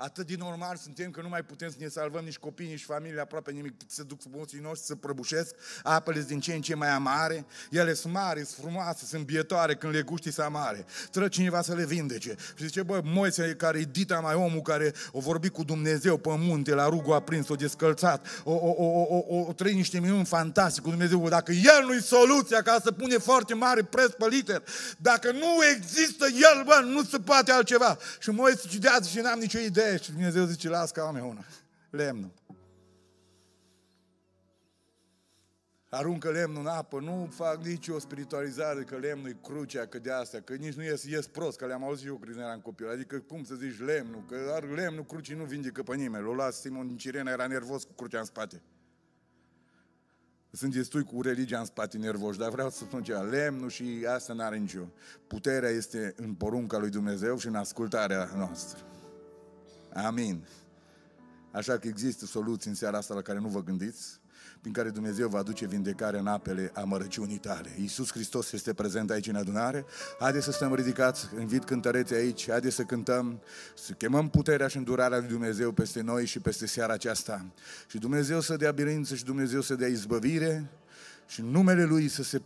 Atât de normal suntem că nu mai putem să ne salvăm nici copiii, nici familia, aproape nimic. Se duc frumoții noștri, se prăbușesc, apele din ce în ce mai amare. Ele sunt mari, sunt frumoase, sunt bietoare când leguștii sunt amare. Trebuie cineva să le vindece. Și zice, băi, Moise, care e dita mai omul care o vorbi cu Dumnezeu pe munte, la rugul aprins, o descălțat, o trăi niște minuni fantastic cu Dumnezeu. Dacă El nu-i soluția ca să pune foarte mare preț pe liter, dacă nu există El, bă, nu se poate altceva. Și Moise cidează și n-am nicio idee. Și Dumnezeu zice, las ca oameni una, lemnul. Aruncă lemnul în apă, nu fac nicio spiritualizare că lemnul e crucea, că de astea, că nici nu ies prost, că le-am auzit eu când eram copil. Adică cum să zici lemnul, că dar lemnul crucii nu vindecă pe nimeni. L-o las Simon din Cirena, era nervos cu crucea în spate. Sunt destui cu religia în spate nervoși, dar vreau să spun ceva, lemnul și asta n-are nicio. Puterea este în porunca lui Dumnezeu și în ascultarea noastră. Amin. Așa că există soluții în seara asta la care nu vă gândiți, prin care Dumnezeu va aduce vindecare în apele amărăciunii tale. Iisus Hristos este prezent aici în adunare. Haideți să stăm ridicați, invit cântăreții aici, haideți să cântăm, să chemăm puterea și îndurarea lui Dumnezeu peste noi și peste seara aceasta. Și Dumnezeu să dea biruință și Dumnezeu să dea izbăvire și numele Lui să se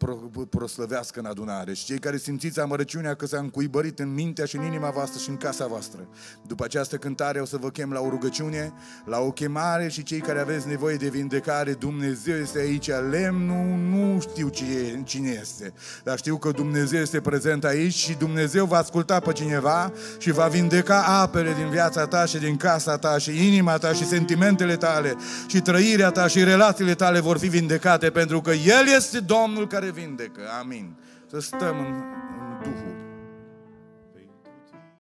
proslăvească în adunare. Și cei care simțiți amărăciunea că s-a încuibărit în mintea și în inima voastră și în casa voastră, după această cântare o să vă chem la o rugăciune, la o chemare și cei care aveți nevoie de vindecare, Dumnezeu este aici, lemnul nu știu cine este, dar știu că Dumnezeu este prezent aici și Dumnezeu va asculta pe cineva și va vindeca apele din viața ta și din casa ta și inima ta și sentimentele tale și trăirea ta și relațiile tale vor fi vindecate pentru că El este Domnul care vindecă. Amin. Să stăm în Duhul.